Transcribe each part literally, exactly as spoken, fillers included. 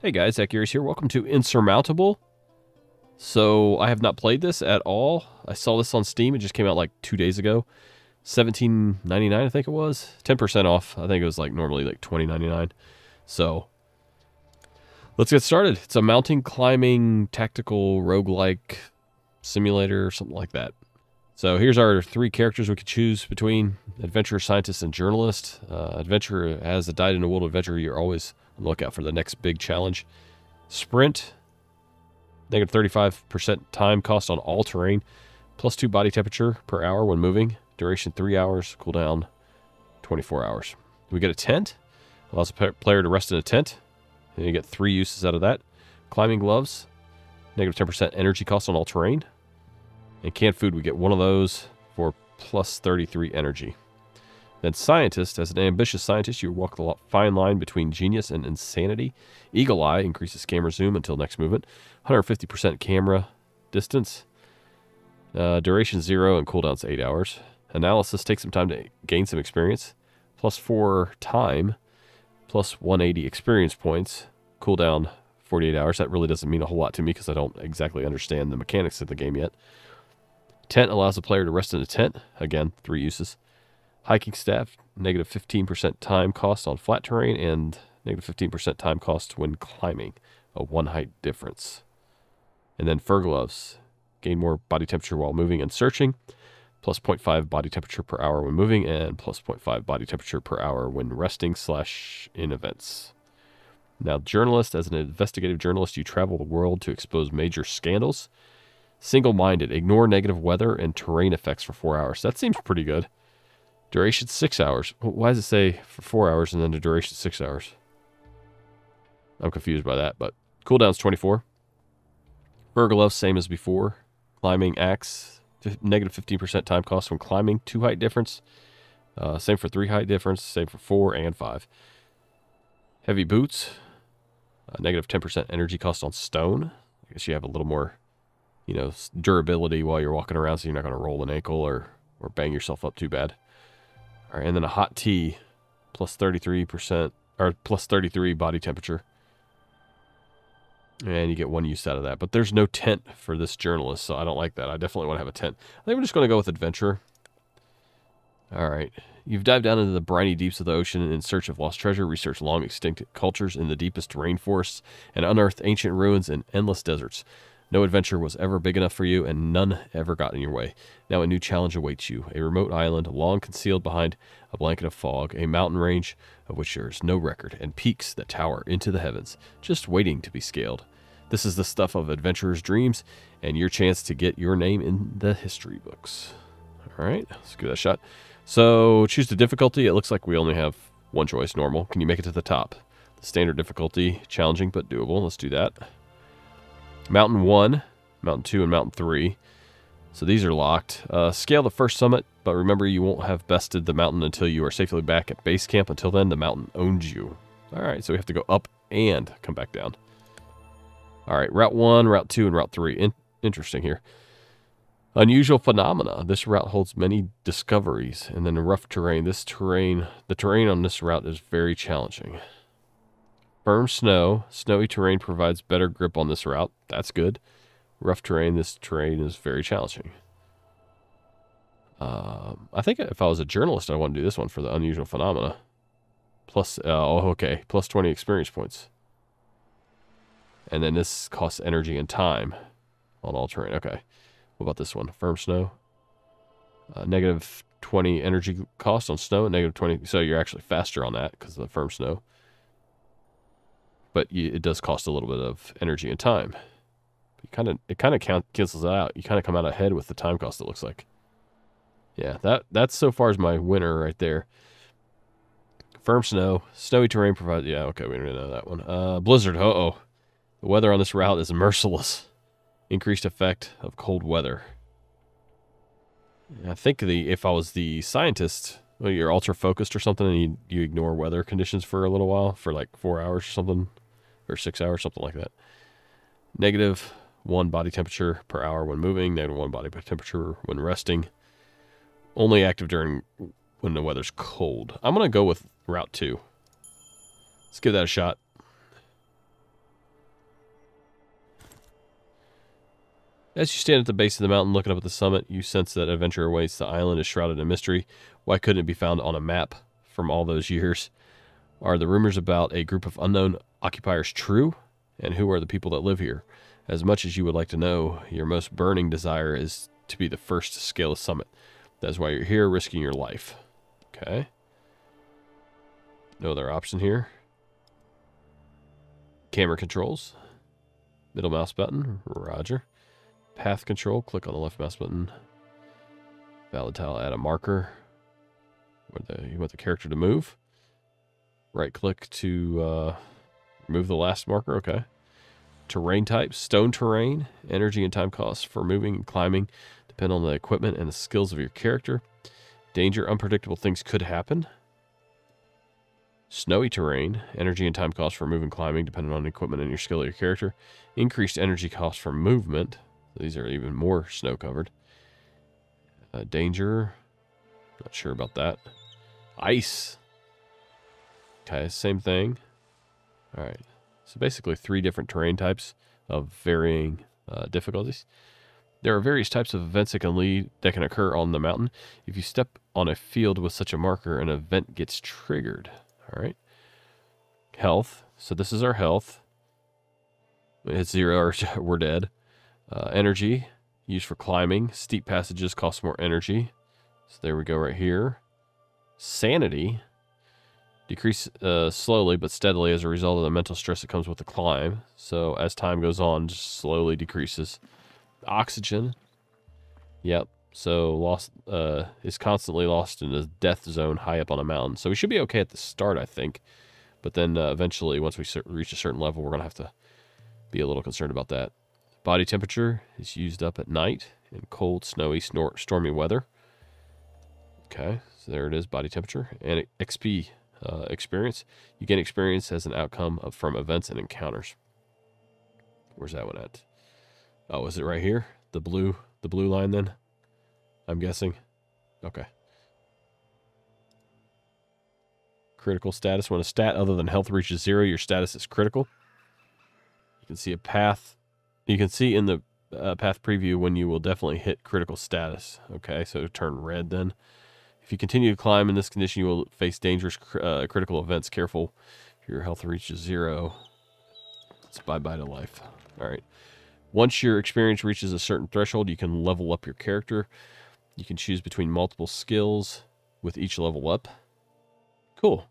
Hey guys, Zach Gears here. Welcome to Insurmountable. So I have not played this at all. I saw this on Steam. It just came out like two days ago. seventeen ninety-nine, I think it was. ten percent off. I think it was like normally like twenty ninety-nine. So let's get started. It's a mountain climbing tactical roguelike simulator or something like that. So here's our three characters we could choose between: adventurer, scientist, and journalist. Uh, adventurer has a died in a world adventurer. You're always look out for the next big challenge. Sprint, negative thirty-five percent time cost on all terrain, plus two body temperature per hour when moving, duration three hours, cooldown twenty-four hours. We get a tent, allows the player to rest in a tent, and you get three uses out of that. Climbing gloves, negative ten percent energy cost on all terrain, and canned food, we get one of those for plus thirty-three energy. Then scientist, as an ambitious scientist, you walk the fine line between genius and insanity. Eagle Eye increases camera zoom until next movement. one hundred fifty percent camera distance. Uh, duration zero and cooldown's eight hours. Analysis takes some time to gain some experience. Plus four time. Plus one hundred eighty experience points. Cooldown forty-eight hours. That really doesn't mean a whole lot to me because I don't exactly understand the mechanics of the game yet. Tent allows the player to rest in a tent. Again, three uses. Hiking staff, negative fifteen percent time cost on flat terrain and negative fifteen percent time cost when climbing, a one height difference. And then fur gloves, gain more body temperature while moving and searching, plus zero point five body temperature per hour when moving and plus zero point five body temperature per hour when resting slash in events. Now journalist, as an investigative journalist, you travel the world to expose major scandals. Single-minded, ignore negative weather and terrain effects for four hours. That seems pretty good. Duration six hours. Why does it say for four hours and then the duration six hours? I'm confused by that, but cooldown's twenty-four. Burglove, same as before. Climbing axe, negative fifteen percent time cost when climbing, two height difference. Uh, same for three height difference, same for four and five. Heavy boots, uh, negative ten percent energy cost on stone. I guess you have a little more, you know, durability while you're walking around, so you're not going to roll an ankle or, or bang yourself up too bad. All right, and then a hot tea, plus thirty-three percent, or plus thirty-three body temperature. And you get one use out of that. But there's no tent for this journalist, so I don't like that. I definitely want to have a tent. I think we're just going to go with adventure. All right. You've dived down into the briny deeps of the ocean in search of lost treasure, researched long extinct cultures in the deepest rainforests, and unearthed ancient ruins in endless deserts. No adventure was ever big enough for you, and none ever got in your way. Now a new challenge awaits you. A remote island, long concealed behind a blanket of fog, a mountain range of which there is no record, and peaks that tower into the heavens, just waiting to be scaled. This is the stuff of adventurers' dreams, and your chance to get your name in the history books. All right, let's give that a shot. So, choose the difficulty. It looks like we only have one choice, normal. Can you make it to the top? The standard difficulty, challenging but doable. Let's do that. Mountain one, Mountain two, and Mountain three. So these are locked. Uh, scale the first summit, but remember you won't have bested the mountain until you are safely back at base camp. Until then, the mountain owns you. All right, so we have to go up and come back down. All right, Route one, Route two, and Route three. In- interesting here. Unusual phenomena. This route holds many discoveries. And then the rough terrain. This terrain, the terrain on this route is very challenging. Firm snow. Snowy terrain provides better grip on this route. That's good. Rough terrain. This terrain is very challenging. Um, I think if I was a journalist, I want to do this one for the unusual phenomena. Plus, uh, oh, okay. Plus twenty experience points. And then this costs energy and time on all terrain. Okay. What about this one? Firm snow. Uh, negative twenty energy cost on snow. Negative twenty. So you're actually faster on that because of the firm snow. But it does cost a little bit of energy and time. You kind of it kind of cancels that out. You kind of come out ahead with the time cost. It looks like. Yeah, that that's so far as my winner right there. Firm snow, snowy terrain provides. Yeah, okay, we already know that one. Uh, blizzard. Uh oh, the weather on this route is merciless. Increased effect of cold weather. I think the if I was the scientist. Well, you're ultra focused or something, and you, you ignore weather conditions for a little while, for like four hours or something, or six hours, something like that. Negative one body temperature per hour when moving, negative one body temperature when resting. Only active during when the weather's cold. I'm going to go with Route two. Let's give that a shot. As you stand at the base of the mountain looking up at the summit, you sense that adventure awaits. The island is shrouded in mystery. Why couldn't it be found on a map from all those years? Are the rumors about a group of unknown occupiers true? And who are the people that live here? As much as you would like to know, your most burning desire is to be the first to scale the summit. That's why you're here, risking your life. Okay. No other option here. Camera controls. Middle mouse button. Roger. Path control. Click on the left mouse button. Valid tile. Add a marker. Where the, you want the character to move. Right click to uh, remove the last marker. Okay. Terrain type. Stone terrain. Energy and time costs for moving and climbing depend on the equipment and the skills of your character. Danger. Unpredictable things could happen. Snowy terrain. Energy and time costs for moving, climbing, depending on equipment and your skill of your character. Increased energy costs for movement. These are even more snow covered. Uh, danger. Not sure about that. Ice. Okay, same thing. All right. So basically three different terrain types of varying uh, difficulties. There are various types of events that can lead that can occur on the mountain. If you step on a field with such a marker, an event gets triggered. All right. Health. So this is our health. It's zero or we're dead. Uh, energy. Used for climbing. Steep passages cost more energy. So there we go right here. Sanity. Decrease uh, slowly but steadily as a result of the mental stress that comes with the climb. So as time goes on, just slowly decreases. Oxygen. Yep. So lost uh, is constantly lost in a death zone high up on a mountain. So we should be okay at the start, I think. But then uh, eventually, once we reach a certain level, we're going to have to be a little concerned about that. Body temperature is used up at night in cold, snowy, snor stormy weather. Okay. So there it is, body temperature. And X P uh, experience. You gain experience as an outcome of, from events and encounters. Where's that one at? Oh, is it right here? The blue, the blue line then? I'm guessing. Okay. Critical status. When a stat other than health reaches zero, your status is critical. You can see a path. You can see in the uh, path preview when you will definitely hit critical status. Okay, so turn red then. If you continue to climb in this condition, you will face dangerous uh, critical events. Careful. If your health reaches zero, it's bye-bye to life. All right. Once your experience reaches a certain threshold, you can level up your character. You can choose between multiple skills with each level up. Cool.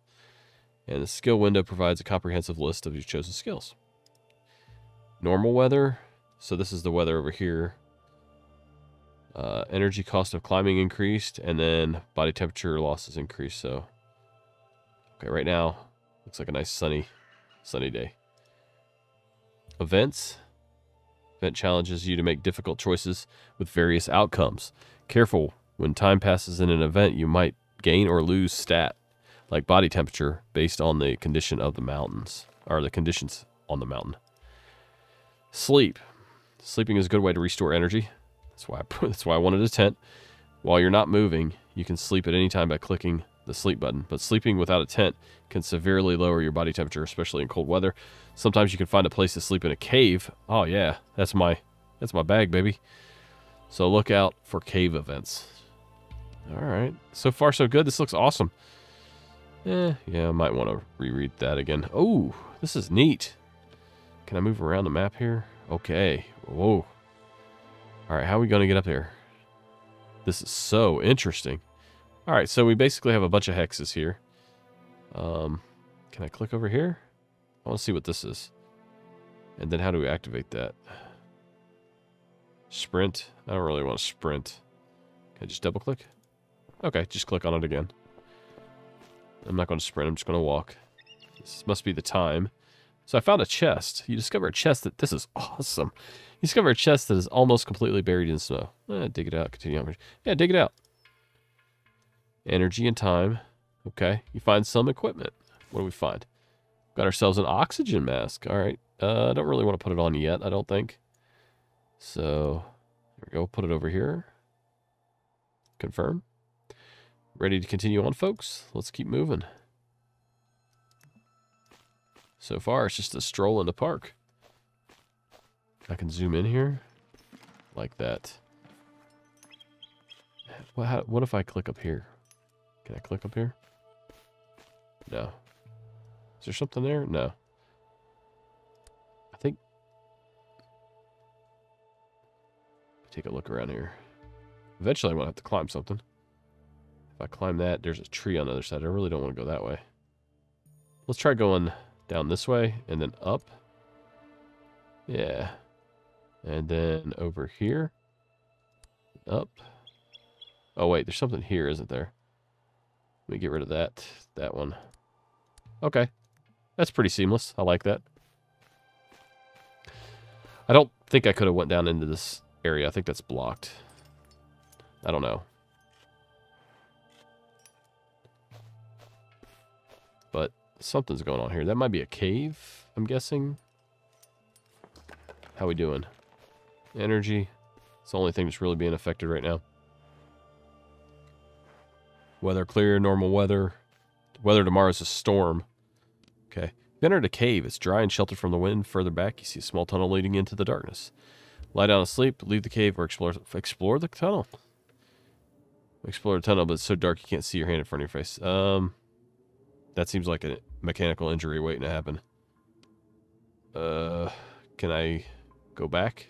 And the skill window provides a comprehensive list of your chosen skills. Normal weather. So this is the weather over here. Uh, energy cost of climbing increased, and then body temperature loss is increased. So, okay, right now, looks like a nice sunny, sunny day. Events. Event challenges you to make difficult choices with various outcomes. Careful, when time passes in an event, you might gain or lose stat, like body temperature, based on the condition of the mountains, or the conditions on the mountain. Sleep. Sleeping is a good way to restore energy. That's why I, that's why I wanted a tent. While you're not moving, you can sleep at any time by clicking the sleep button, but sleeping without a tent can severely lower your body temperature, especially in cold weather. Sometimes you can find a place to sleep in a cave. Oh yeah, that's my that's my bag, baby. So look out for cave events. All right, so far so good. This looks awesome. Eh, yeah, I might want to reread that again. Oh, this is neat. Can I move around the map here? Okay. Whoa. All right, how are we going to get up here? This is so interesting. All right, so we basically have a bunch of hexes here. Um, can I click over here? I want to see what this is. And then how do we activate that? Sprint. I don't really want to sprint. Can I just double click? Okay, just click on it again. I'm not going to sprint. I'm just going to walk. This must be the time. So I found a chest. You discover a chest that... This is awesome. You discover a chest that is almost completely buried in snow. Eh, dig it out. Continue on. Yeah, dig it out. Energy and time. Okay. You find some equipment. What do we find? Got ourselves an oxygen mask. All right. Uh, I don't really want to put it on yet, I don't think. So, there we go. Put it over here. Confirm. Ready to continue on, folks? Let's keep moving. So far, it's just a stroll in the park. I can zoom in here. like that. What, how, what if I click up here? Can I click up here? No. Is there something there? No. I think... Take a look around here. Eventually I'm going to have to climb something. If I climb that, there's a tree on the other side. I really don't want to go that way. Let's try going down this way and then up. Yeah. And then over here. Up. Oh, wait. There's something here, isn't there? Let me get rid of that. That one. Okay. That's pretty seamless. I like that. I don't think I could have went down into this area. I think that's blocked. I don't know. But something's going on here. That might be a cave, I'm guessing. How we doing? Energy. It's the only thing that's really being affected right now. Weather clear, normal weather. Weather tomorrow is a storm. Okay. You've entered a cave. It's dry and sheltered from the wind. Further back, you see a small tunnel leading into the darkness. Lie down and sleep. Leave the cave or explore explore the tunnel. Explore the tunnel, but it's so dark you can't see your hand in front of your face. Um, that seems like a mechanical injury waiting to happen. Uh, can I go back?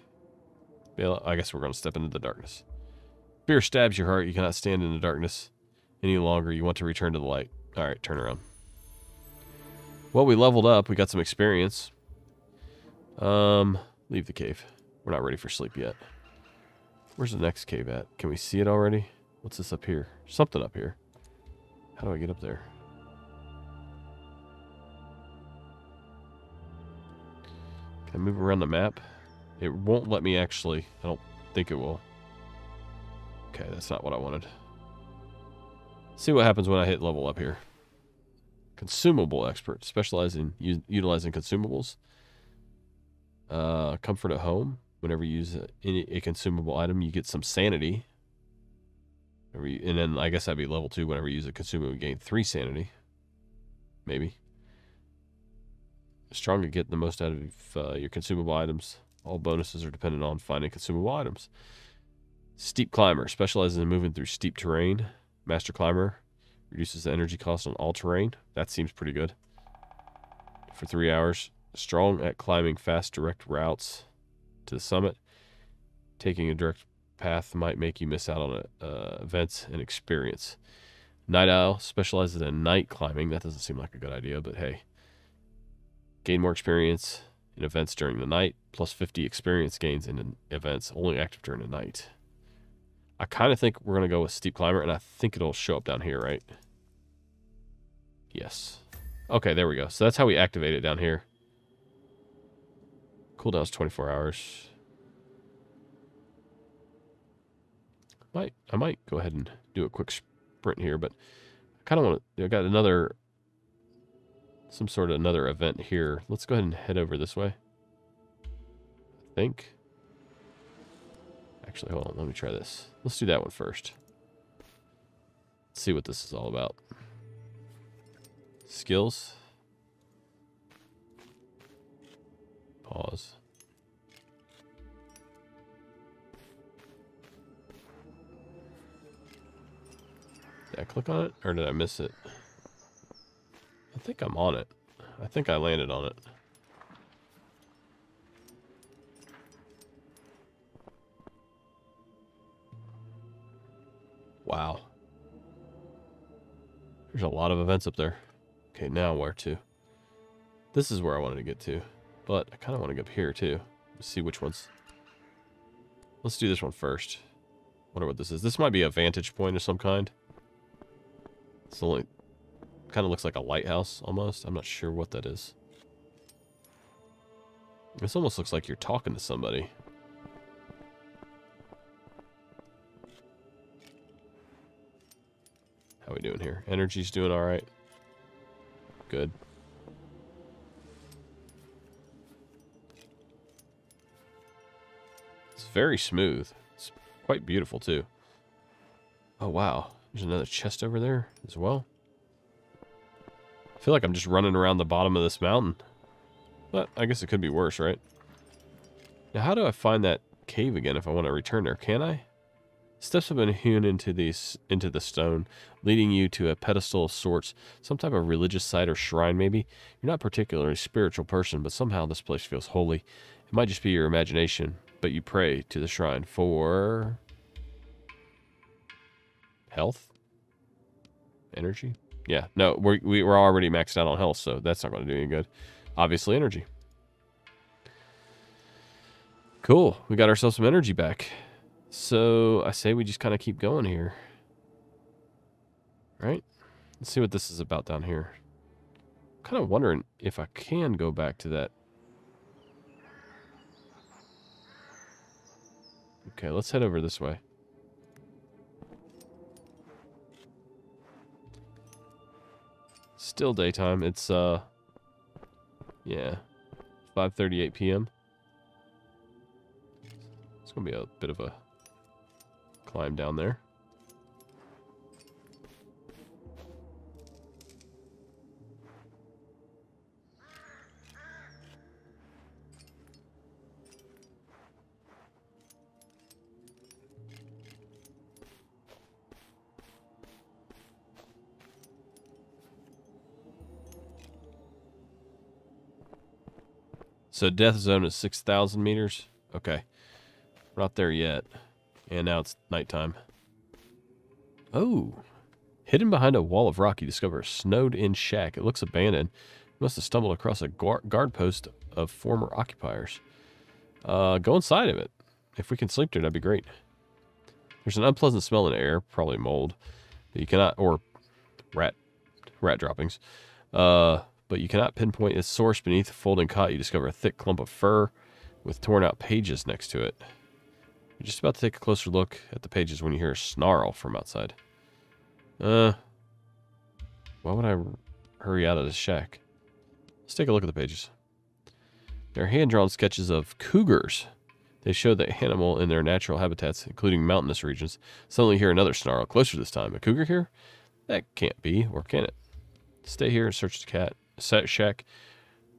I guess we're going to step into the darkness. Fear stabs your heart. You cannot stand in the darkness any longer. You want to return to the light. All right, turn around. Well, we leveled up. We got some experience. Um, leave the cave. We're not ready for sleep yet. Where's the next cave at? Can we see it already? What's this up here? Something up here. How do I get up there? Can I move around the map? It won't let me actually. I don't think it will. Okay, that's not what I wanted. See what happens when I hit level up here. Consumable expert. Specializing in utilizing consumables. Uh, comfort at home. Whenever you use a, a consumable item, you get some sanity. You, and then I guess that'd be level two. Whenever you use a consumable, you gain three sanity. Maybe. Stronger get the most out of uh, your consumable items. All bonuses are dependent on finding consumable items. Steep climber. Specializes in moving through steep terrain. Master climber. Reduces the energy cost on all terrain. That seems pretty good. For three hours. Strong at climbing fast, direct routes to the summit. Taking a direct path might make you miss out on uh, events and experience. Night Owl specializes in night climbing. That doesn't seem like a good idea, but hey. Gain more experience in events during the night. Plus fifty experience gains in events only active during the night. I kind of think we're going to go with Steep Climber, and I think it'll show up down here, right? Yes. Okay, there we go. So that's how we activate it down here. Cooldown is twenty-four hours. Might I might go ahead and do a quick sprint here, but I kind of want to. I got another, some sort of another event here. Let's go ahead and head over this way. I think. Actually, hold on. Let me try this. Let's do that one first. Let's see what this is all about. Skills. Pause. Did I click on it or did I miss it? I think I'm on it. I think I landed on it. Wow. There's a lot of events up there. Okay, now where to? This is where I wanted to get to. But I kind of want to go up here, too. Let's see which ones. Let's do this one first. Wonder what this is. This might be a vantage point of some kind. It's only... Kind of looks like a lighthouse, almost. I'm not sure what that is. This almost looks like you're talking to somebody. How we doing here? Energy's doing all right. Good. Very smooth. It's quite beautiful too. Oh wow. There's another chest over there as well. I feel like I'm just running around the bottom of this mountain. But I guess it could be worse, right? Now how do I find that cave again if I want to return her, can I? Steps have been hewn into these into the stone, leading you to a pedestal of sorts, some type of religious site or shrine maybe. You're not particularly a spiritual person, but somehow this place feels holy. It might just be your imagination, but you pray to the shrine for health, energy. Yeah, no, we're, we're already maxed out on health, so that's not going to do any good. Obviously, energy. Cool, we got ourselves some energy back. So I say we just kind of keep going here. Right? Let's see what this is about down here. I'm kind of wondering if I can go back to that. Okay, let's head over this way. Still daytime. It's, uh, yeah, five thirty-eight p m It's going to be a bit of a climb down there. So death zone is six thousand meters. Okay. We're not there yet. And now it's nighttime. Oh. Hidden behind a wall of rock, you discover a snowed-in shack. It looks abandoned. You must have stumbled across a guard post of former occupiers. Uh, go inside of it. If we can sleep there, that'd be great. There's an unpleasant smell in the air, probably mold. But you cannot, or rat, rat droppings. Uh... But you cannot pinpoint its source. Beneath a folding cot, you discover a thick clump of fur with torn-out pages next to it. You're just about to take a closer look at the pages when you hear a snarl from outside. Uh, why would I hurry out of the shack? Let's take a look at the pages. They're hand-drawn sketches of cougars. They show the animal in their natural habitats, including mountainous regions. Suddenly you hear another snarl, closer this time. A cougar here? That can't be, or can it? Stay here and search the cat. Set shack.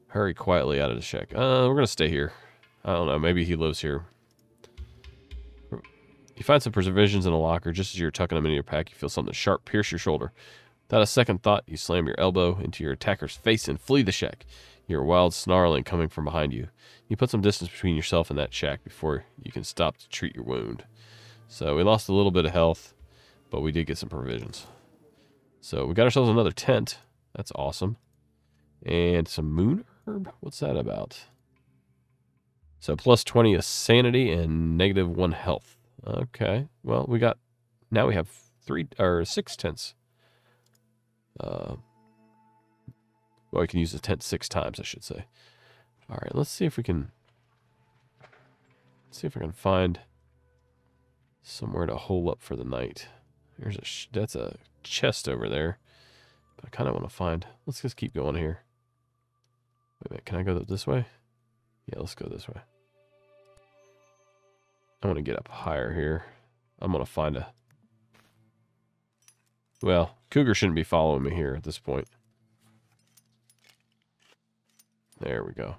Hurry quietly out of the shack. Uh, we're going to stay here. I don't know. Maybe he lives here. You find some provisions in a locker. Just as you're tucking them into your pack, you feel something sharp pierce your shoulder. Without a second thought, you slam your elbow into your attacker's face and flee the shack. You hear wild snarling coming from behind you. You put some distance between yourself and that shack before you can stop to treat your wound. So we lost a little bit of health, but we did get some provisions. So we got ourselves another tent. That's awesome. And some moon herb? What's that about? So plus twenty is sanity and negative one health. Okay. Well, we got... Now we have three or six tents. Uh, well, we can use the tent six times, I should say. All right, let's see if we can... Let's see if I can find somewhere to hole up for the night. Here's a sh that's a chest over there. But I kind of want to find... Let's just keep going here. Wait a minute, can I go this way? Yeah, let's go this way. I want to get up higher here. I'm going to find a... Well, cougar shouldn't be following me here at this point. There we go.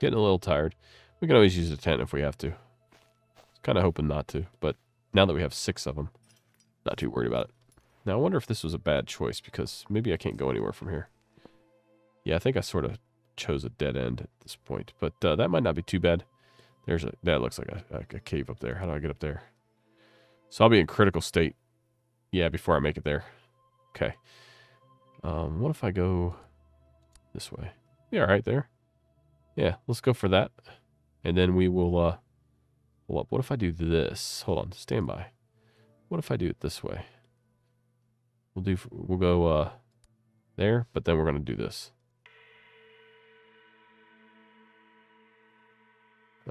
Getting a little tired. We can always use a tent if we have to. Kind of hoping not to, but now that we have six of them, not too worried about it. Now, I wonder if this was a bad choice, because maybe I can't go anywhere from here. Yeah, I think I sort of chose a dead end at this point, but uh, that might not be too bad. There's a That looks like a, like a cave up there. How do I get up there? So I'll be in critical state, yeah, before I make it there. Okay. Um, what if I go this way? Yeah, right there. Yeah, let's go for that, and then we will... Uh, Up. What if I do this? Hold on, stand by. What if I do it this way? We'll do. We'll go uh, there, but then we're gonna do this.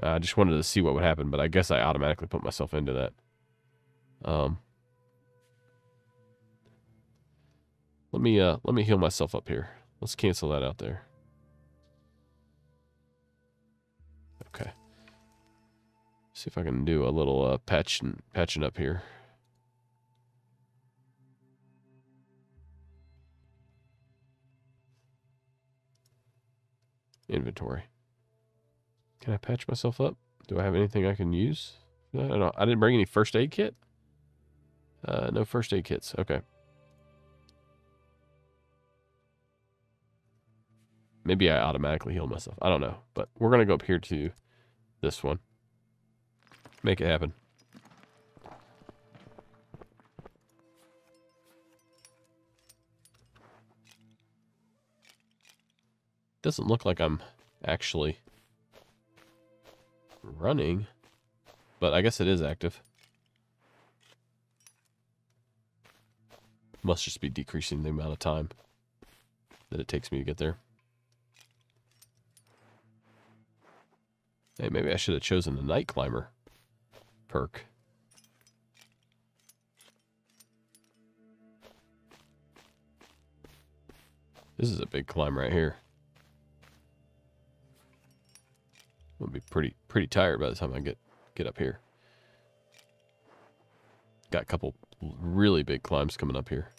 I just wanted to see what would happen, but I guess I automatically put myself into that. Um, let me uh, let me heal myself up here. Let's cancel that out there. Okay. See if I can do a little uh, patching, patching up here. Inventory. Can I patch myself up? Do I have anything I can use? No, I, don't, I didn't bring any first aid kit. Uh, no first aid kits. Okay. Maybe I automatically heal myself. I don't know. But we're going to go up here to this one. Make it happen. Doesn't look like I'm actually running, but I guess it is active. Must just be decreasing the amount of time that it takes me to get there. Hey, maybe I should have chosen the Night Climber perk. This is a big climb right here. I'll be pretty pretty tired by the time I get get up here. Got a couple really big climbs coming up here,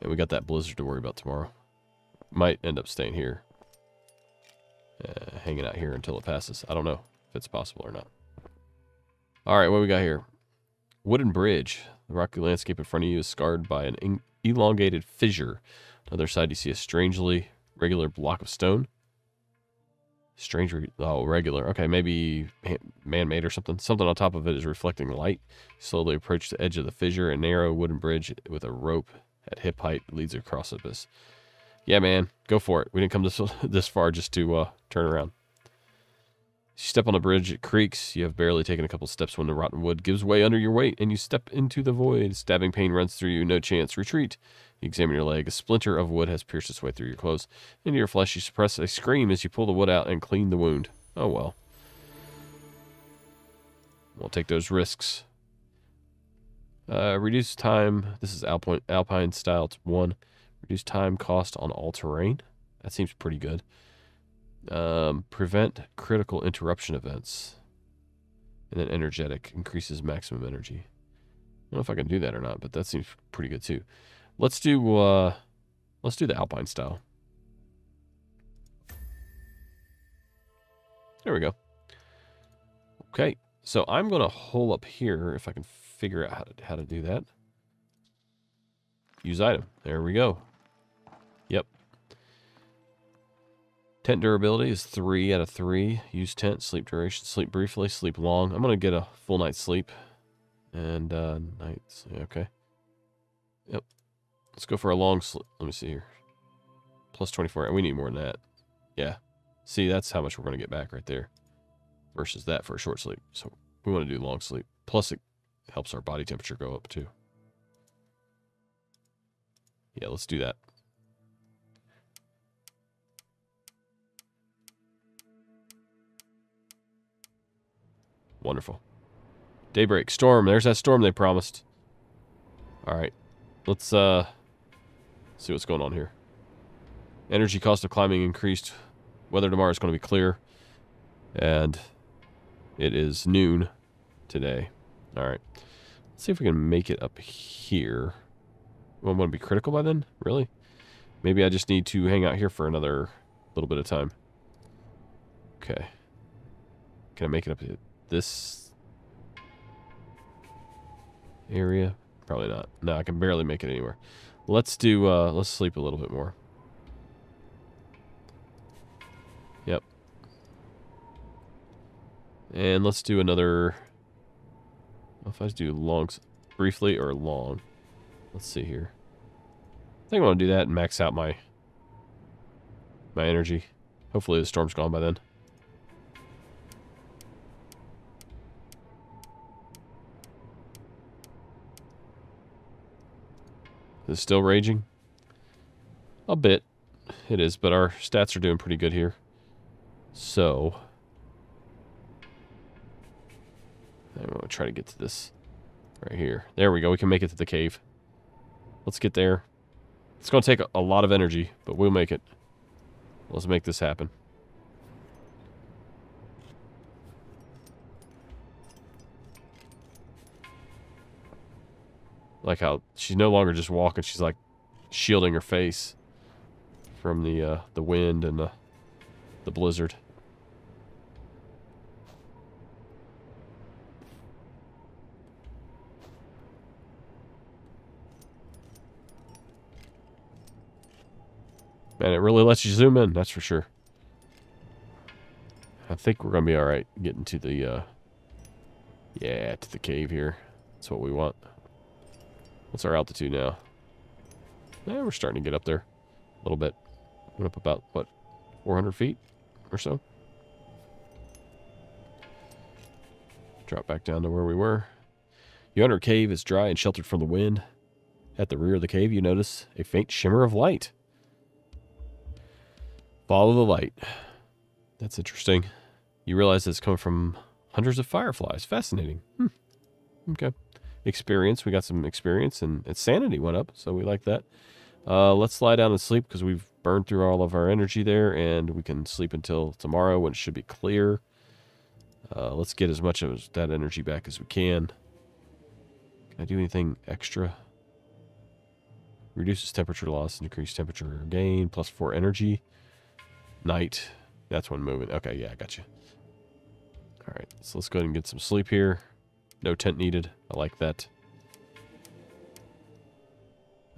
and we got that blizzard to worry about tomorrow. Might end up staying here, uh, hanging out here until it passes. I don't know if it's possible or not. All right, what we got here? Wooden bridge. The rocky landscape in front of you is scarred by an elongated fissure. On the other side, you see a strangely regular block of stone. Strange, oh, regular. Okay, maybe man-made or something. Something on top of it is reflecting light. Slowly approach the edge of the fissure. A narrow wooden bridge with a rope at hip height leads across abyss. Yeah, man, go for it. We didn't come this this far just to uh, turn around. You step on the bridge, it creaks. You have barely taken a couple steps when the rotten wood gives way under your weight, and you step into the void. Stabbing pain runs through you. No chance. Retreat. You examine your leg. A splinter of wood has pierced its way through your clothes. Into your flesh, you suppress a scream as you pull the wood out and clean the wound. Oh, well. Won't take those risks. Uh, reduce time. This is Alpine, Alpine style. It's one. Reduce time cost on all terrain. That seems pretty good. Um, prevent critical interruption events. And then energetic increases maximum energy. I don't know if I can do that or not, but that seems pretty good too. Let's do uh, let's do the Alpine style. There we go. Okay, so I'm gonna hole up here if I can figure out how to, how to do that. Use item. There we go. Yep. Tent durability is three out of three. Use tent. Sleep duration. Sleep briefly. Sleep long. I'm gonna get a full night's sleep. And uh, nights. Okay. Yep. Let's go for a long sleep. Let me see here. Plus twenty-four. We need more than that. Yeah. See, that's how much we're going to get back right there. Versus that for a short sleep. So we want to do long sleep. Plus it helps our body temperature go up too. Yeah, let's do that. Wonderful. Daybreak. Storm. There's that storm they promised. All right. Let's... uh. see what's going on here. Energy cost of climbing increased. Weather tomorrow is going to be clear. And it is noon today. All right. Let's see if we can make it up here. Well, I'm going to be critical by then? Really? Maybe I just need to hang out here for another little bit of time. Okay. Can I make it up to this area? Probably not. No, I can barely make it anywhere. Let's do, uh, let's sleep a little bit more. Yep. And let's do another, if I do long, briefly or long. Let's see here. I think I want to do that and max out my, my energy. Hopefully the storm's gone by then. Is it still raging? A bit. It is, but our stats are doing pretty good here. So. I'm going to try to get to this right here. There we go. We can make it to the cave. Let's get there. It's going to take a lot of energy, but we'll make it. Let's make this happen. Like how she's no longer just walking, she's like shielding her face from the uh, the wind and the the blizzard. And it really lets you zoom in, that's for sure. I think we're going to be all right getting to the, uh, yeah, to the cave here. That's what we want. What's our altitude now? Eh, we're starting to get up there a little bit. Went up about, what, four hundred feet or so? Drop back down to where we were. Yonder cave is dry and sheltered from the wind. At the rear of the cave, you notice a faint shimmer of light. Follow the light. That's interesting. You realize it's come from hundreds of fireflies. Fascinating. Hmm. Okay. Experience. We got some experience, and insanity went up, so we like that. Uh, let's lie down and sleep because we've burned through all of our energy there, and we can sleep until tomorrow when it should be clear. Uh, let's get as much of that energy back as we can. Can I do anything extra? Reduces temperature loss and decreased temperature gain, plus four energy. Night. That's one moving. Okay, yeah, I got you. All right, so let's go ahead and get some sleep here. No tent needed. I like that.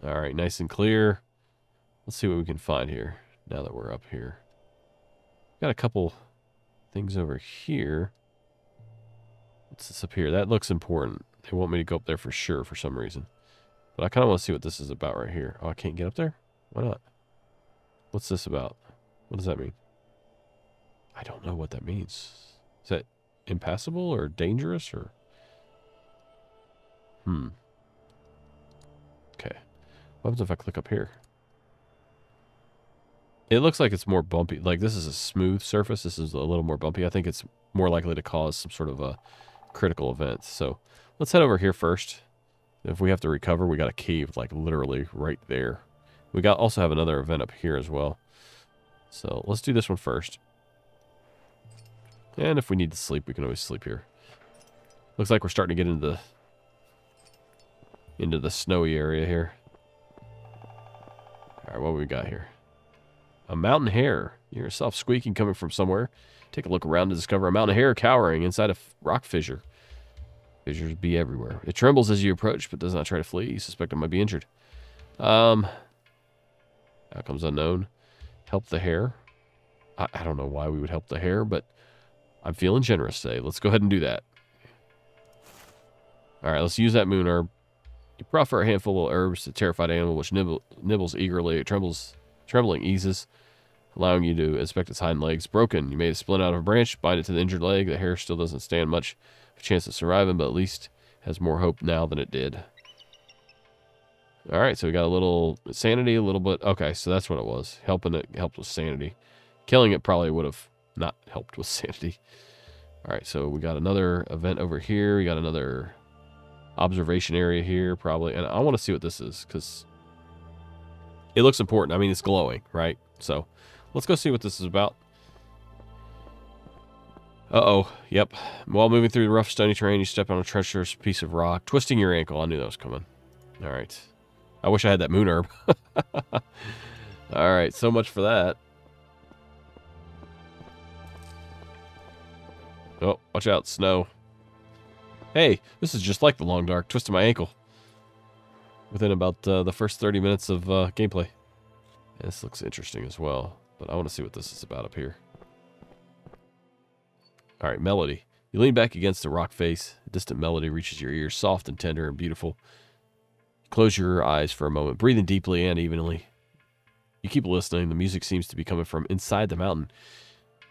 All right, nice and clear. Let's see what we can find here now that we're up here. Got a couple things over here. What's this up here? That looks important. They want me to go up there for sure for some reason. But I kind of want to see what this is about right here. Oh, I can't get up there? Why not? What's this about? What does that mean? I don't know what that means. Is that impassable or dangerous or? Hmm. Okay. What happens if I click up here? It looks like it's more bumpy. Like this is a smooth surface. This is a little more bumpy. I think it's more likely to cause some sort of a critical event. So let's head over here first. If we have to recover, we got a cave like literally right there. We got also have another event up here as well. So let's do this one first. And if we need to sleep, we can always sleep here. Looks like we're starting to get into the into the snowy area here. All right, what we got here? A mountain hare. You hear yourself squeaking coming from somewhere. Take a look around to discover a mountain hare cowering inside a rock fissure. Fissures be everywhere. It trembles as you approach, but does not try to flee. You suspect it might be injured. Um, outcomes unknown. Help the hare. I, I don't know why we would help the hare, but I'm feeling generous today. Let's go ahead and do that. All right, let's use that moon herb. You proffer a handful of herbs to the terrified animal, which nibble, nibbles eagerly. It trembles, trembling eases, allowing you to inspect its hind legs. Broken. You made a split out of a branch, bind it to the injured leg. The hare still doesn't stand much of a chance of surviving, but at least has more hope now than it did. All right, so we got a little sanity, a little bit. Okay, so that's what it was. Helping it helped with sanity. Killing it probably would have not helped with sanity. All right, so we got another event over here. We got another observation area here probably. And I want to see what this is because it looks important. I mean, it's glowing, right? So let's go see what this is about. Uh-oh, yep. While moving through the rough, stony terrain, you step on a treacherous piece of rock, twisting your ankle. I knew that was coming. All right. I wish I had that moon herb. All right, so much for that. Oh, watch out, snow. Hey, this is just like the Long Dark. Twisted my ankle within about uh, the first thirty minutes of uh, gameplay. And this looks interesting as well, but I want to see what this is about up here. All right, melody. You lean back against the rock face. A distant melody reaches your ears, soft and tender and beautiful. Close your eyes for a moment, breathing deeply and evenly. You keep listening. The music seems to be coming from inside the mountain.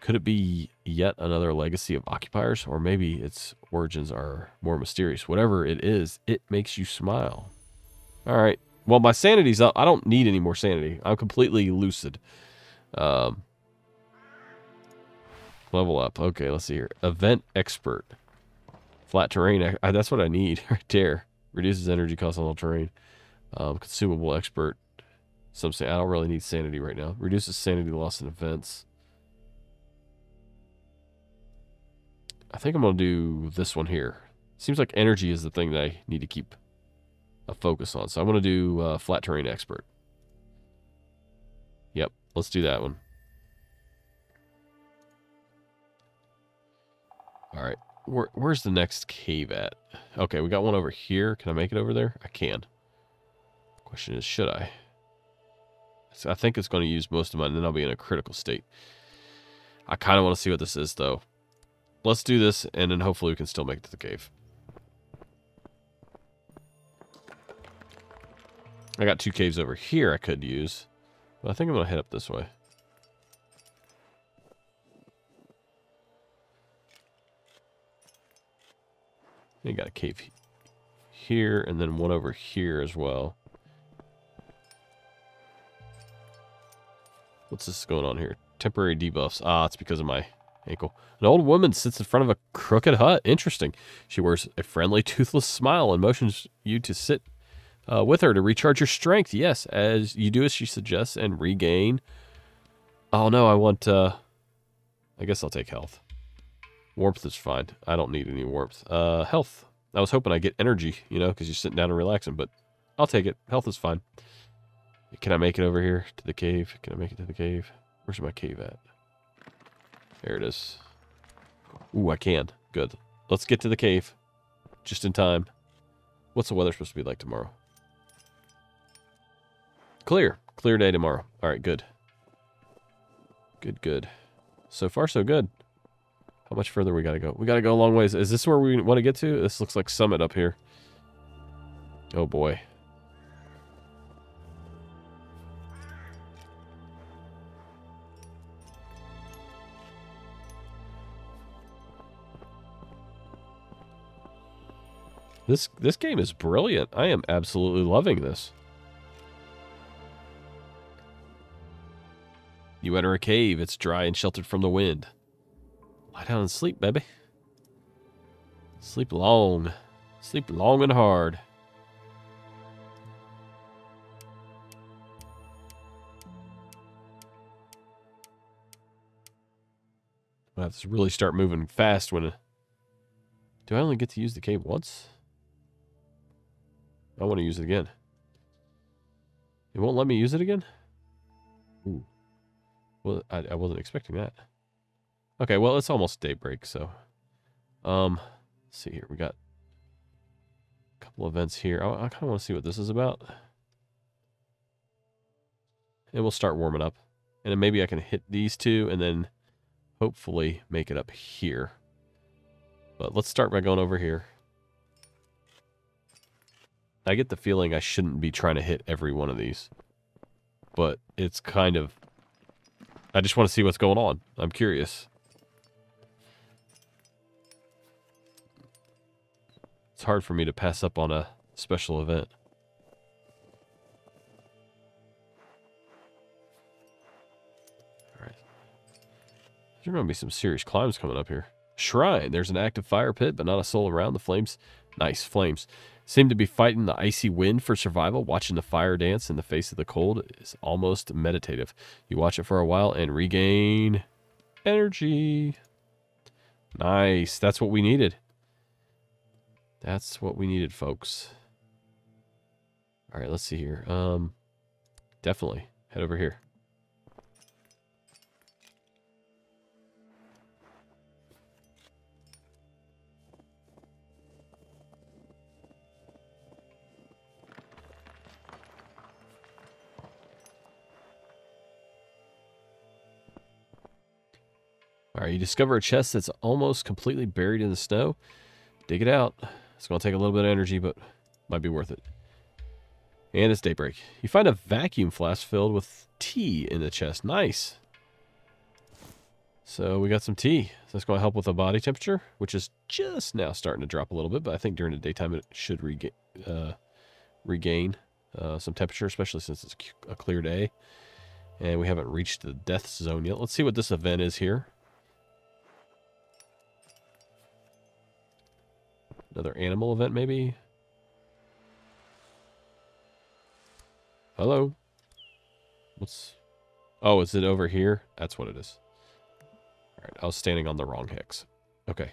Could it be yet another legacy of occupiers? Or maybe its origins are more mysterious. Whatever it is, it makes you smile. All right. Well, my sanity's up. I don't need any more sanity. I'm completely lucid. Um, level up. Okay, let's see here. Event expert. Flat terrain. I, that's what I need right there. Reduces energy cost on all terrain. Um, consumable expert. Some say I don't really need sanity right now. Reduces sanity loss in events. I think I'm going to do this one here. Seems like energy is the thing that I need to keep a focus on. So I'm going to do uh, flat terrain expert. Yep, let's do that one. All right, Where, where's the next cave at? Okay, we got one over here. Can I make it over there? I can. Question is, should I? So I think it's going to use most of mine, and then I'll be in a critical state. I kind of want to see what this is, though. Let's do this, and then hopefully we can still make it to the cave. I got two caves over here I could use, but I think I'm going to head up this way. You got a cave here, and then one over here as well. What's this going on here? Temporary debuffs. Ah, it's because of my ankle. An old woman sits in front of a crooked hut. Interesting. She wears a friendly, toothless smile and motions you to sit uh, with her to recharge your strength. Yes, as you do as she suggests and regain. Oh, no, I want... Uh, I guess I'll take health. Warmth is fine. I don't need any warmth. Uh, health. I was hoping I'd get energy, you know, because you're sitting down and relaxing, but I'll take it. Health is fine. Can I make it over here to the cave? Can I make it to the cave? Where's my cave at? There it is. Ooh, I can. Good. Let's get to the cave. Just in time. What's the weather supposed to be like tomorrow? Clear. Clear day tomorrow. All right, good. Good, good. So far, so good. How much further we got to go? We got to go a long ways. Is this where we want to get to? This looks like summit up here. Oh, boy. This this game is brilliant. I am absolutely loving this. You enter a cave. It's dry and sheltered from the wind. Lie down and sleep, baby. Sleep long. Sleep long and hard. I have to really start moving fast when... Do I only get to use the cave once? I want to use it again. It won't let me use it again? Ooh. Well, I, I wasn't expecting that. Okay, well, it's almost daybreak, so... Um, let's see here. We got a couple events here. I, I kind of want to see what this is about. And we'll start warming up. And then maybe I can hit these two and then hopefully make it up here. But let's start by going over here. I get the feeling I shouldn't be trying to hit every one of these. But it's kind of... I just want to see what's going on. I'm curious. It's hard for me to pass up on a special event. Alright. There's going to be some serious climbs coming up here. Shrine. There's an active fire pit, but not a soul around. The flames... Nice flames. Seem to be fighting the icy wind for survival. Watching the fire dance in the face of the cold is almost meditative. You watch it for a while and regain energy. Nice. That's what we needed. That's what we needed, folks. All right, let's see here. Um, definitely head over here. All right, you discover a chest that's almost completely buried in the snow. Dig it out. It's going to take a little bit of energy, but might be worth it. And it's daybreak. You find a vacuum flask filled with tea in the chest. Nice. So we got some tea. So that's going to help with the body temperature, which is just now starting to drop a little bit, but I think during the daytime it should rega uh, regain uh, some temperature, especially since it's a clear day. And we haven't reached the death zone yet. Let's see what this event is here. Another animal event, maybe? Hello? What's... Oh, is it over here? That's what it is. All right, I was standing on the wrong hex. Okay.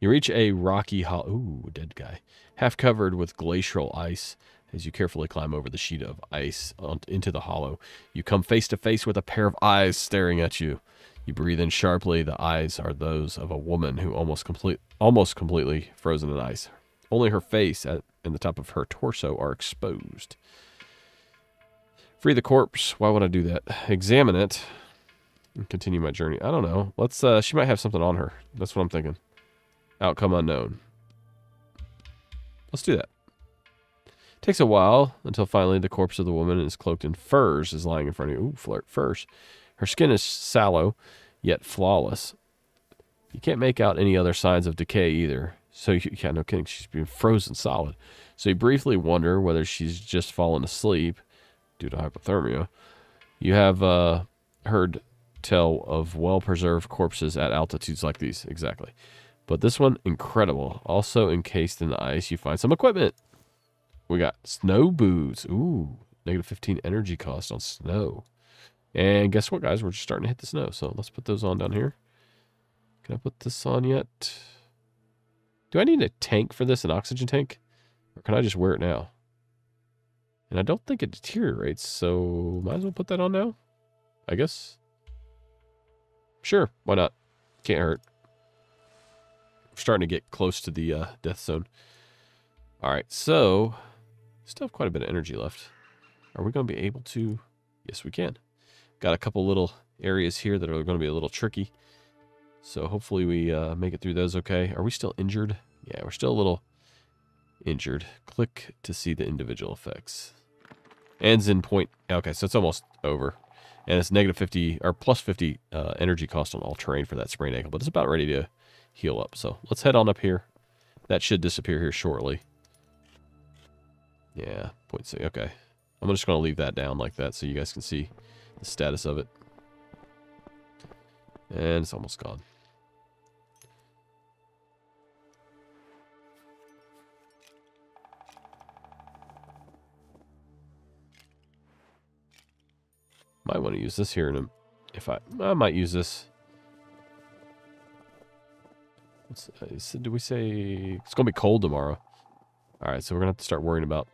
You reach a rocky hollow... Ooh, dead guy. Half covered with glacial ice. As you carefully climb over the sheet of ice on, into the hollow, you come face to face with a pair of eyes staring at you. You breathe in sharply. The eyes are those of a woman who almost complete, almost completely frozen in ice. Only her face at, and the top of her torso are exposed. Free the corpse. Why would I do that? Examine it and continue my journey. I don't know. Let's. Uh, she might have something on her. That's what I'm thinking. Outcome unknown. Let's do that. Takes a while until finally the corpse of the woman is cloaked in furs is lying in front of you. Ooh, flirt furs. Her skin is sallow, yet flawless. You can't make out any other signs of decay either. So, you, yeah, no kidding. She's been frozen solid. So you briefly wonder whether she's just fallen asleep due to hypothermia. You have uh, heard tell of well-preserved corpses at altitudes like these. Exactly. But this one, incredible. Also encased in the ice, you find some equipment. We got snow boots. Ooh, negative fifteen energy cost on snow. And guess what, guys? We're just starting to hit the snow. So let's put those on down here. Can I put this on yet? Do I need a tank for this, an oxygen tank? Or can I just wear it now? And I don't think it deteriorates, so might as well put that on now, I guess. Sure, why not? Can't hurt. I'm starting to get close to the uh, death zone. All right, so still have quite a bit of energy left. Are we going to be able to? Yes, we can. Got a couple little areas here that are going to be a little tricky. So hopefully we uh, make it through those okay. Are we still injured? Yeah, we're still a little injured. Click to see the individual effects. Ends in point. Okay, so it's almost over. And it's negative fifty or plus fifty uh, energy cost on all terrain for that sprained ankle. But it's about ready to heal up. So let's head on up here. That should disappear here shortly. Yeah, point six. Okay. I'm just going to leave that down like that so you guys can see the status of it. And it's almost gone. Might want to use this here in a, if I I might use this. What's, uh, did we say it's going to be cold tomorrow? All right, so we're going to have to start worrying about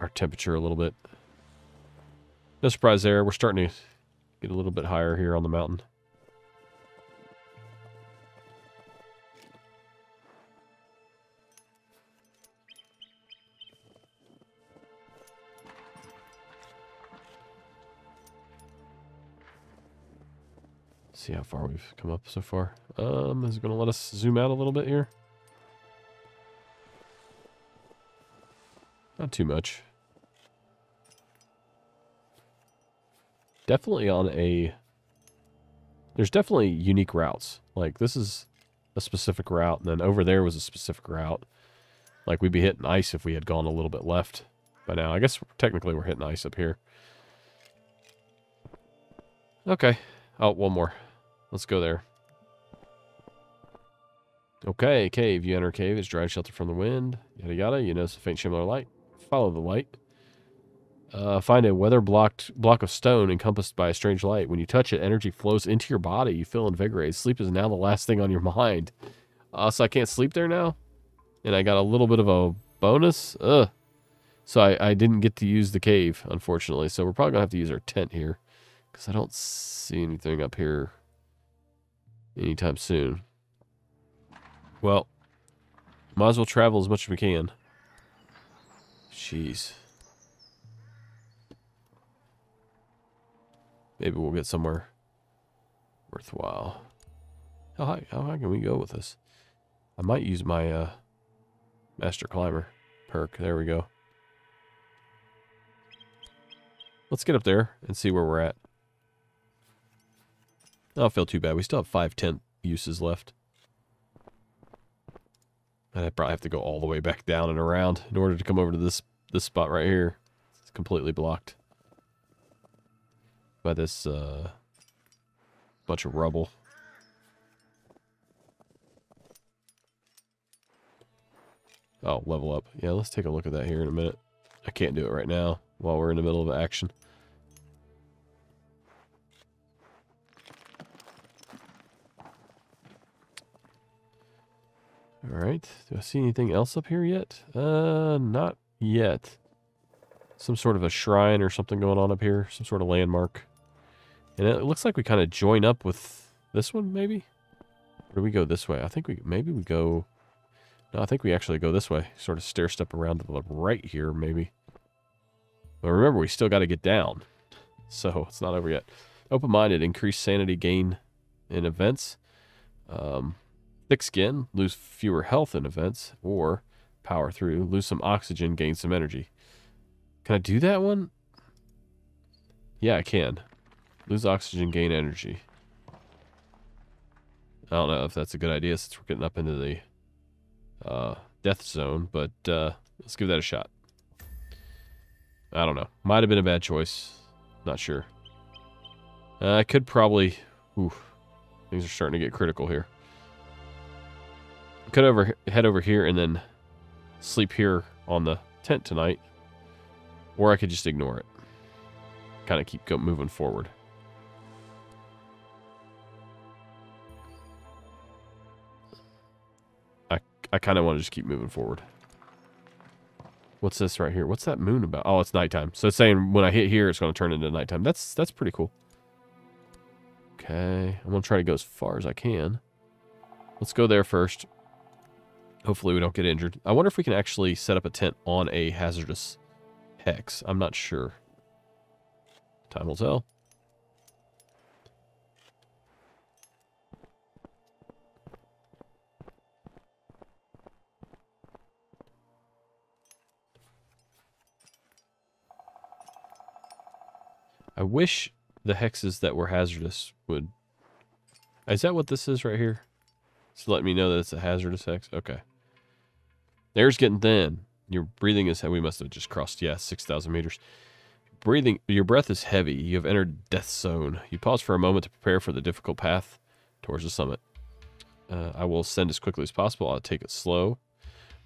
our temperature a little bit. No surprise there. We're starting to get a little bit higher here on the mountain. See how far we've come up so far. Um, is it going to let us zoom out a little bit here? Not too much. Definitely on a... There's definitely unique routes. Like, this is a specific route, and then over there was a specific route. Like, we'd be hitting ice if we had gone a little bit left by now. I guess technically we're hitting ice up here. Okay. Oh, one more. Let's go there. Okay, cave. You enter a cave. It's dry shelter from the wind. Yada, yada. You notice a faint shimmer of light. Follow the light. Uh, find a weather-blocked block of stone encompassed by a strange light. When you touch it, energy flows into your body. You feel invigorated. Sleep is now the last thing on your mind. Uh, so I can't sleep there now? And I got a little bit of a bonus? Ugh. So I, I didn't get to use the cave, unfortunately. So we're probably going to have to use our tent here. Because I don't see anything up here anytime soon. Well, might as well travel as much as we can. Jeez. Maybe we'll get somewhere worthwhile. How high, how high can we go with this? I might use my uh, Master Climber perk. There we go. Let's get up there and see where we're at. I don't feel too bad. We still have five tent uses left. And I'd probably have to go all the way back down and around in order to come over to this this spot right here. It's completely blocked by this uh, bunch of rubble. Oh, level up. Yeah, let's take a look at that here in a minute. I can't do it right now while we're in the middle of action. All right. Do I see anything else up here yet? Uh, not yet. Some sort of a shrine or something going on up here. Some sort of landmark. And it looks like we kind of join up with this one maybe? Or do we go this way? I think we maybe we go... No, I think we actually go this way. Sort of stair-step around to the right here, maybe. But remember, we still got to get down. So, it's not over yet. Open-minded. Increase sanity gain in events. Um, thick skin. Lose fewer health in events. Or... power through, lose some oxygen, gain some energy. Can I do that one? Yeah, I can. Lose oxygen, gain energy. I don't know if that's a good idea since we're getting up into the uh, death zone, but uh, let's give that a shot. I don't know. Might have been a bad choice. Not sure. Uh, I could probably... Oof, things are starting to get critical here. Could over head over here and then sleep here on the tent tonight, or I could just ignore it, kind of keep go moving forward. I, I kind of want to just keep moving forward. What's this right here? What's that moon about? Oh, it's nighttime, so it's saying when I hit here it's going to turn into nighttime. That's that's pretty cool. Okay, I'm going to try to go as far as I can. Let's go there first. Hopefully we don't get injured. I wonder if we can actually set up a tent on a hazardous hex. I'm not sure. Time will tell. I wish the hexes that were hazardous would... Is that what this is right here? It's letting me know that it's a hazardous hex? Okay. The air's getting thin. Your breathing is heavy. We must have just crossed, yeah, six thousand meters. Breathing, your breath is heavy. You have entered death zone. You pause for a moment to prepare for the difficult path towards the summit. Uh, I will ascend as quickly as possible. I'll take it slow.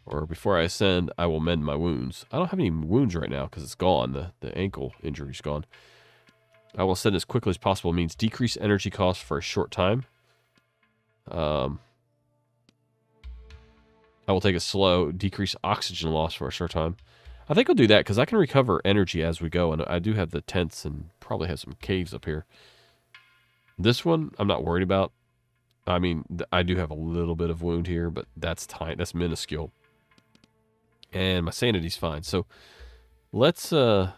Or before I ascend, I will mend my wounds. I don't have any wounds right now because it's gone. The, the ankle injury's gone. I will ascend as quickly as possible means decrease energy costs for a short time. Um... I will take it slow, decrease oxygen loss for a short time. I think I'll do that because I can recover energy as we go, and I do have the tents and probably have some caves up here. This one, I'm not worried about. I mean, I do have a little bit of wound here, but that's tiny, that's minuscule. And my sanity's fine. So let's uh,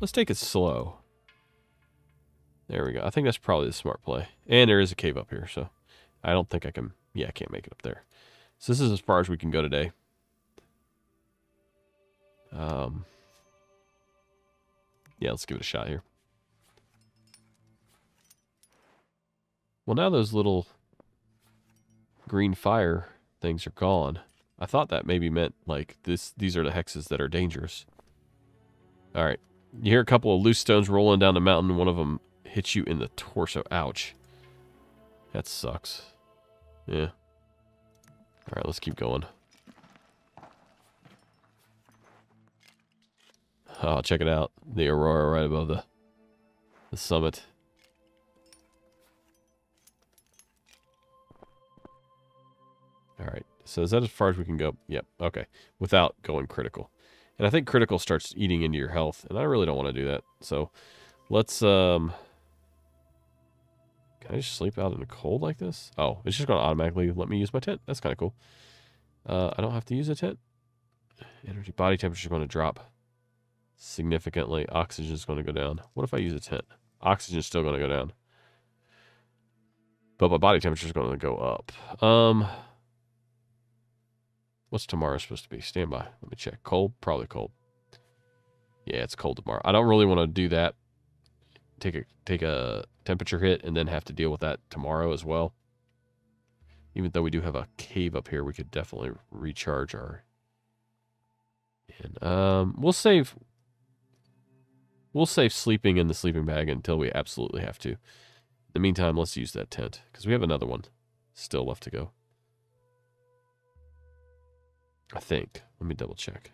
let's take it slow. There we go. I think that's probably the smart play. And there is a cave up here, so I don't think I can... Yeah, I can't make it up there. So this is as far as we can go today. Um, yeah, let's give it a shot here. Well, now those little green fire things are gone. I thought that maybe meant, like, this. These are the hexes that are dangerous. All right. You hear a couple of loose stones rolling down the mountain. One of them hits you in the torso. Ouch. That sucks. Yeah. Alright, let's keep going. Oh, check it out. The aurora right above the, the summit. Alright, so is that as far as we can go? Yep, okay. Without going critical. And I think critical starts eating into your health, and I really don't want to do that. So, let's... um. Can I just sleep out in the cold like this? Oh, it's just going to automatically let me use my tent. That's kind of cool. Uh, I don't have to use a tent. Energy body temperature is going to drop significantly. Oxygen is going to go down. What if I use a tent? Oxygen is still going to go down. But my body temperature is going to go up. Um, what's tomorrow supposed to be? Stand by. Let me check. Cold? Probably cold. Yeah, it's cold tomorrow. I don't really want to do that. Take a... Take a temperature hit and then have to deal with that tomorrow as well. Even though we do have a cave up here, we could definitely recharge our... And um, we'll save... We'll save sleeping in the sleeping bag until we absolutely have to. In the meantime, let's use that tent, because we have another one still left to go. I think. Let me double check.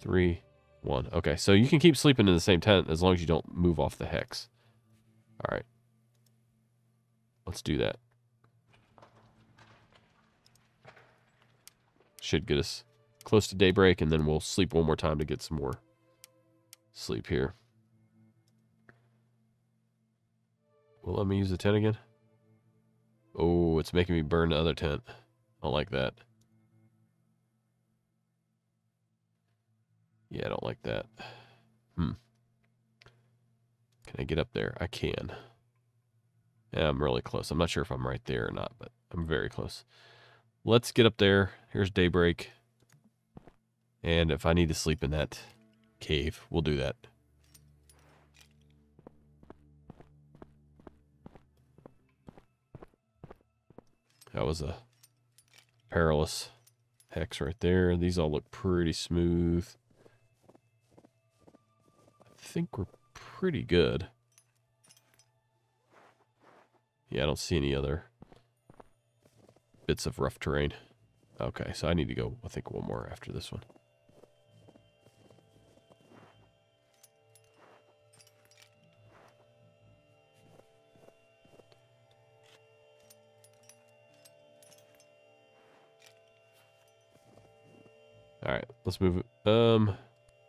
Three... One. Okay, so you can keep sleeping in the same tent as long as you don't move off the hex. All right. Let's do that. Should get us close to daybreak, and then we'll sleep one more time to get some more sleep here. Well, let me use the tent again. Oh, it's making me burn the other tent. I don't like that. Yeah, I don't like that. Hmm. Can I get up there? I can. Yeah, I'm really close. I'm not sure if I'm right there or not, but I'm very close. Let's get up there. Here's daybreak. And if I need to sleep in that cave, we'll do that. That was a perilous hex right there. These all look pretty smooth. I think we're pretty good. Yeah, I don't see any other bits of rough terrain. Okay, so I need to go, I think, one more after this one. All right, let's move. Um,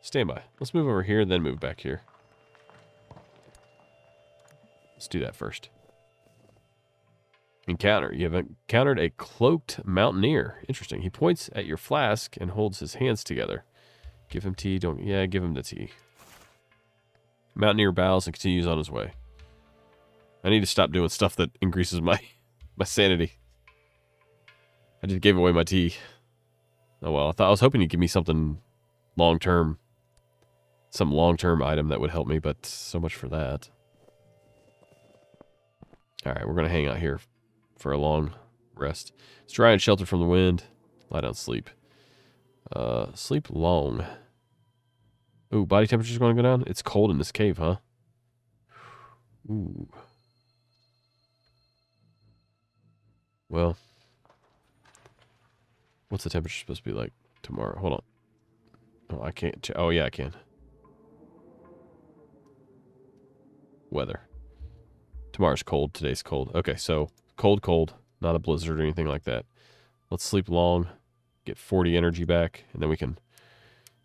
stand by. Let's move over here, then move back here. Let's do that first. Encounter. You have encountered a cloaked mountaineer. Interesting. He points at your flask and holds his hands together. Give him tea. Don't. Yeah, give him the tea. Mountaineer bows and continues on his way. I need to stop doing stuff that increases my my sanity. I just gave away my tea. Oh well, I thought I was hoping you'd give me something long-term, some long-term item that would help me, but so much for that. All right, we're going to hang out here for a long rest. It's dry and sheltered from the wind. Lie down, sleep. Uh, sleep long. Ooh, body temperature's going to go down? It's cold in this cave, huh? Ooh. Well... what's the temperature supposed to be like tomorrow? Hold on. Oh, I can't. Oh, yeah, I can. Weather. Tomorrow's cold. Today's cold. Okay, so cold, cold. Not a blizzard or anything like that. Let's sleep long. Get forty energy back. And then we can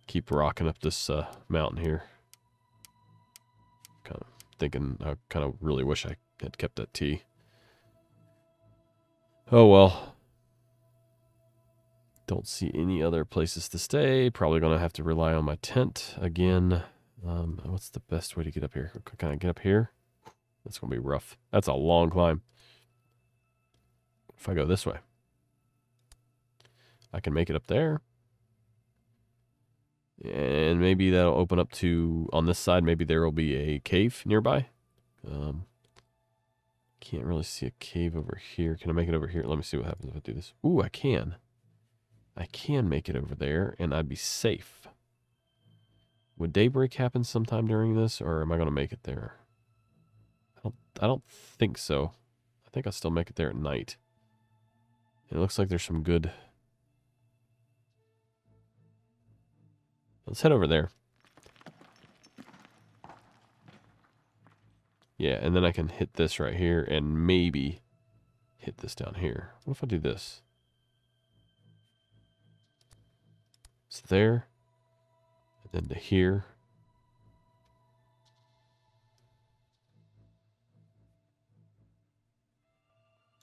keep rocking up this uh, mountain here. Kind of thinking, I kind of really wish I had kept that tea. Oh, well. Don't see any other places to stay. Probably going to have to rely on my tent again. Um, what's the best way to get up here? Can I get up here? That's going to be rough. That's a long climb. If I go this way, I can make it up there. And maybe that'll open up to, on this side, maybe there will be a cave nearby. Um, can't really see a cave over here. Can I make it over here? Let me see what happens if I do this. Ooh, I can. I can make it over there, and I'd be safe. Would daybreak happen sometime during this, or am I going to make it there? I don't, I don't think so. I think I'll still make it there at night. And it looks like there's some good... let's head over there. Yeah, and then I can hit this right here, and maybe hit this down here. What if I do this? There and then to here.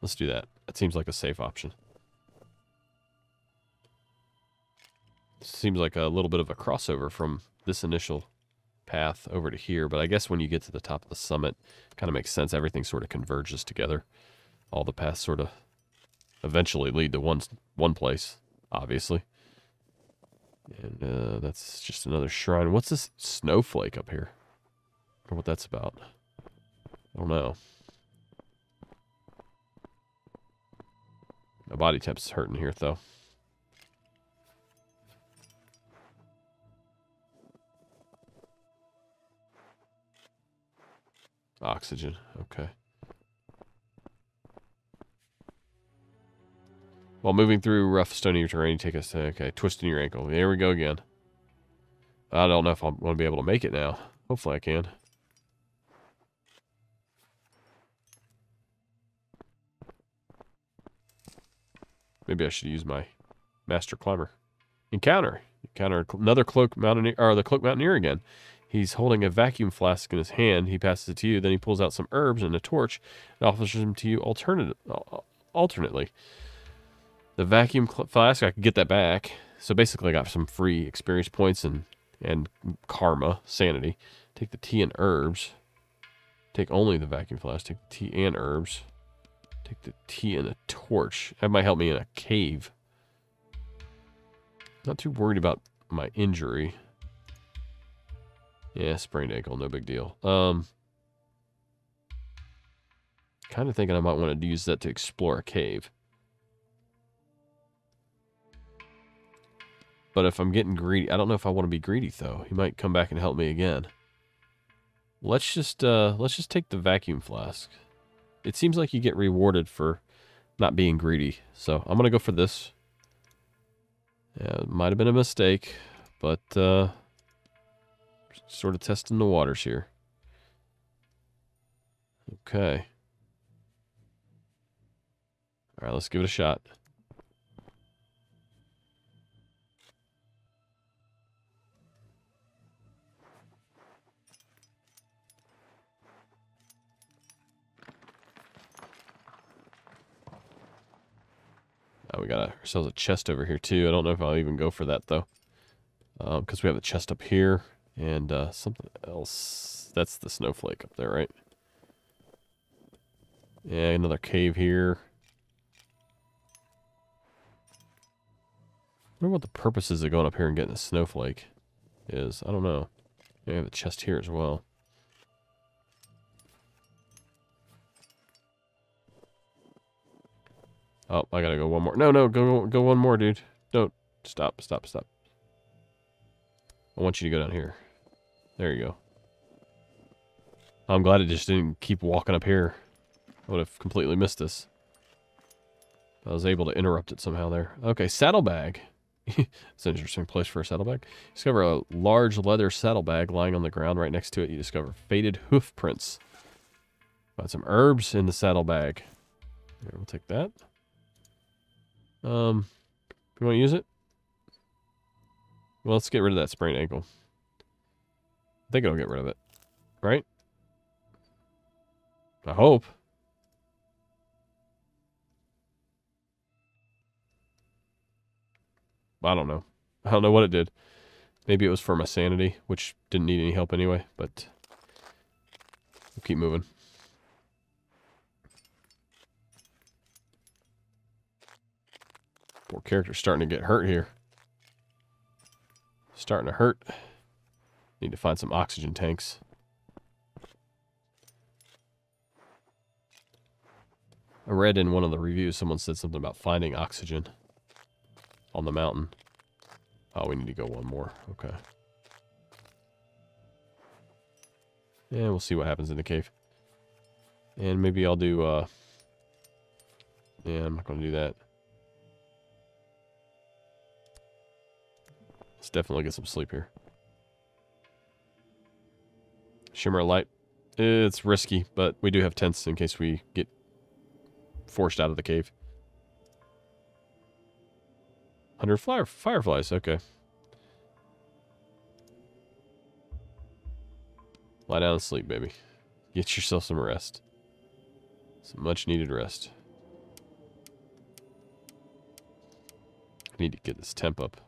Let's do that. That seems like a safe option. Seems like a little bit of a crossover from this initial path over to here, but I guess when you get to the top of the summit, it kind of makes sense. Everything sort of converges together. All the paths sort of eventually lead to one one place, obviously. And uh, that's just another shrine. What's this snowflake up here? I don't know what that's about. I don't know. My body temp's hurting here, though. Oxygen. Okay. While moving through rough, stony terrain, take us to, okay, twisting your ankle. There we go again. I don't know if I'm going to be able to make it now. Hopefully I can. Maybe I should use my master climber. Encounter. Encounter another cloak mountaineer, or the cloak mountaineer again. He's holding a vacuum flask in his hand. He passes it to you. Then he pulls out some herbs and a torch and offers them to you alternate, alternately. The vacuum flask, I could get that back. So basically I got some free experience points and, and karma, sanity. Take the tea and herbs. Take only the vacuum flask. Take the tea and herbs. Take the tea and a torch. That might help me in a cave. Not too worried about my injury. Yeah, sprained ankle, no big deal. Um, kind of thinking I might want to use that to explore a cave. But if I'm getting greedy, I don't know if I want to be greedy though. He might come back and help me again. Let's just uh, let's just take the vacuum flask. It seems like you get rewarded for not being greedy, so I'm gonna go for this. Yeah, it might have been a mistake, but. Uh, Sort of testing the waters here. Okay. All right, let's give it a shot. Now we got ourselves a chest over here too. I don't know if I'll even go for that though, um, because we have a chest up here. And uh, something else. That's the snowflake up there, right? Yeah, another cave here. I wonder what the purpose is of going up here and getting a snowflake is. I don't know. Yeah, I have a chest here as well. Oh, I gotta go one more. No, no, go go one more, dude. Don't stop, stop, stop. I want you to go down here. There you go. I'm glad it just didn't keep walking up here. I would have completely missed this. I was able to interrupt it somehow there. Okay, saddlebag. It's an interesting place for a saddlebag. Discover a large leather saddlebag lying on the ground. Right next to it, you discover faded hoof prints. Find some herbs in the saddlebag. Here, we'll take that. Um, you want to use it? Well, let's get rid of that sprained ankle. I think it'll get rid of it, right? I hope. I don't know. I don't know what it did. Maybe it was for my sanity, which didn't need any help anyway, but we'll keep moving. Poor character's starting to get hurt here. Starting to hurt. Need to find some oxygen tanks. I read in one of the reviews someone said something about finding oxygen on the mountain. Oh, we need to go one more. Okay. Yeah, we'll see what happens in the cave. And maybe I'll do uh yeah, I'm not gonna do that. Let's definitely get some sleep here. Shimmer light. It's risky, but we do have tents in case we get forced out of the cave. one hundred fly fireflies. Okay. Lie down and sleep, baby. Get yourself some rest. Some much needed rest. I need to get this temp up.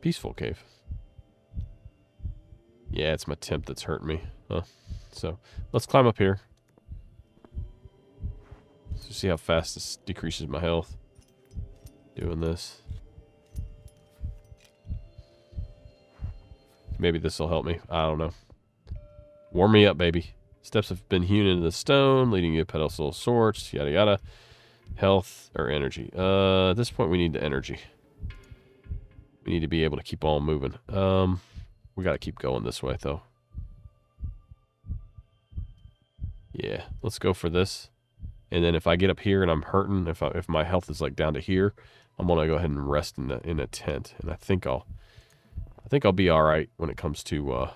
Peaceful cave. Yeah, it's my temp that's hurting me. Huh. So let's climb up here. Let's see how fast this decreases my health. Doing this. Maybe this will help me. I don't know. Warm me up, baby. Steps have been hewn into the stone, leading you to pedestal of sorts, yada yada. Health or energy. Uh, at this point, we need the energy. We need to be able to keep on moving. Um, we got to keep going this way, though. Yeah, let's go for this. And then if I get up here and I'm hurting, if I, if my health is like down to here, I'm gonna go ahead and rest in the in a tent. And I think I'll, I think I'll be all right when it comes to. Uh,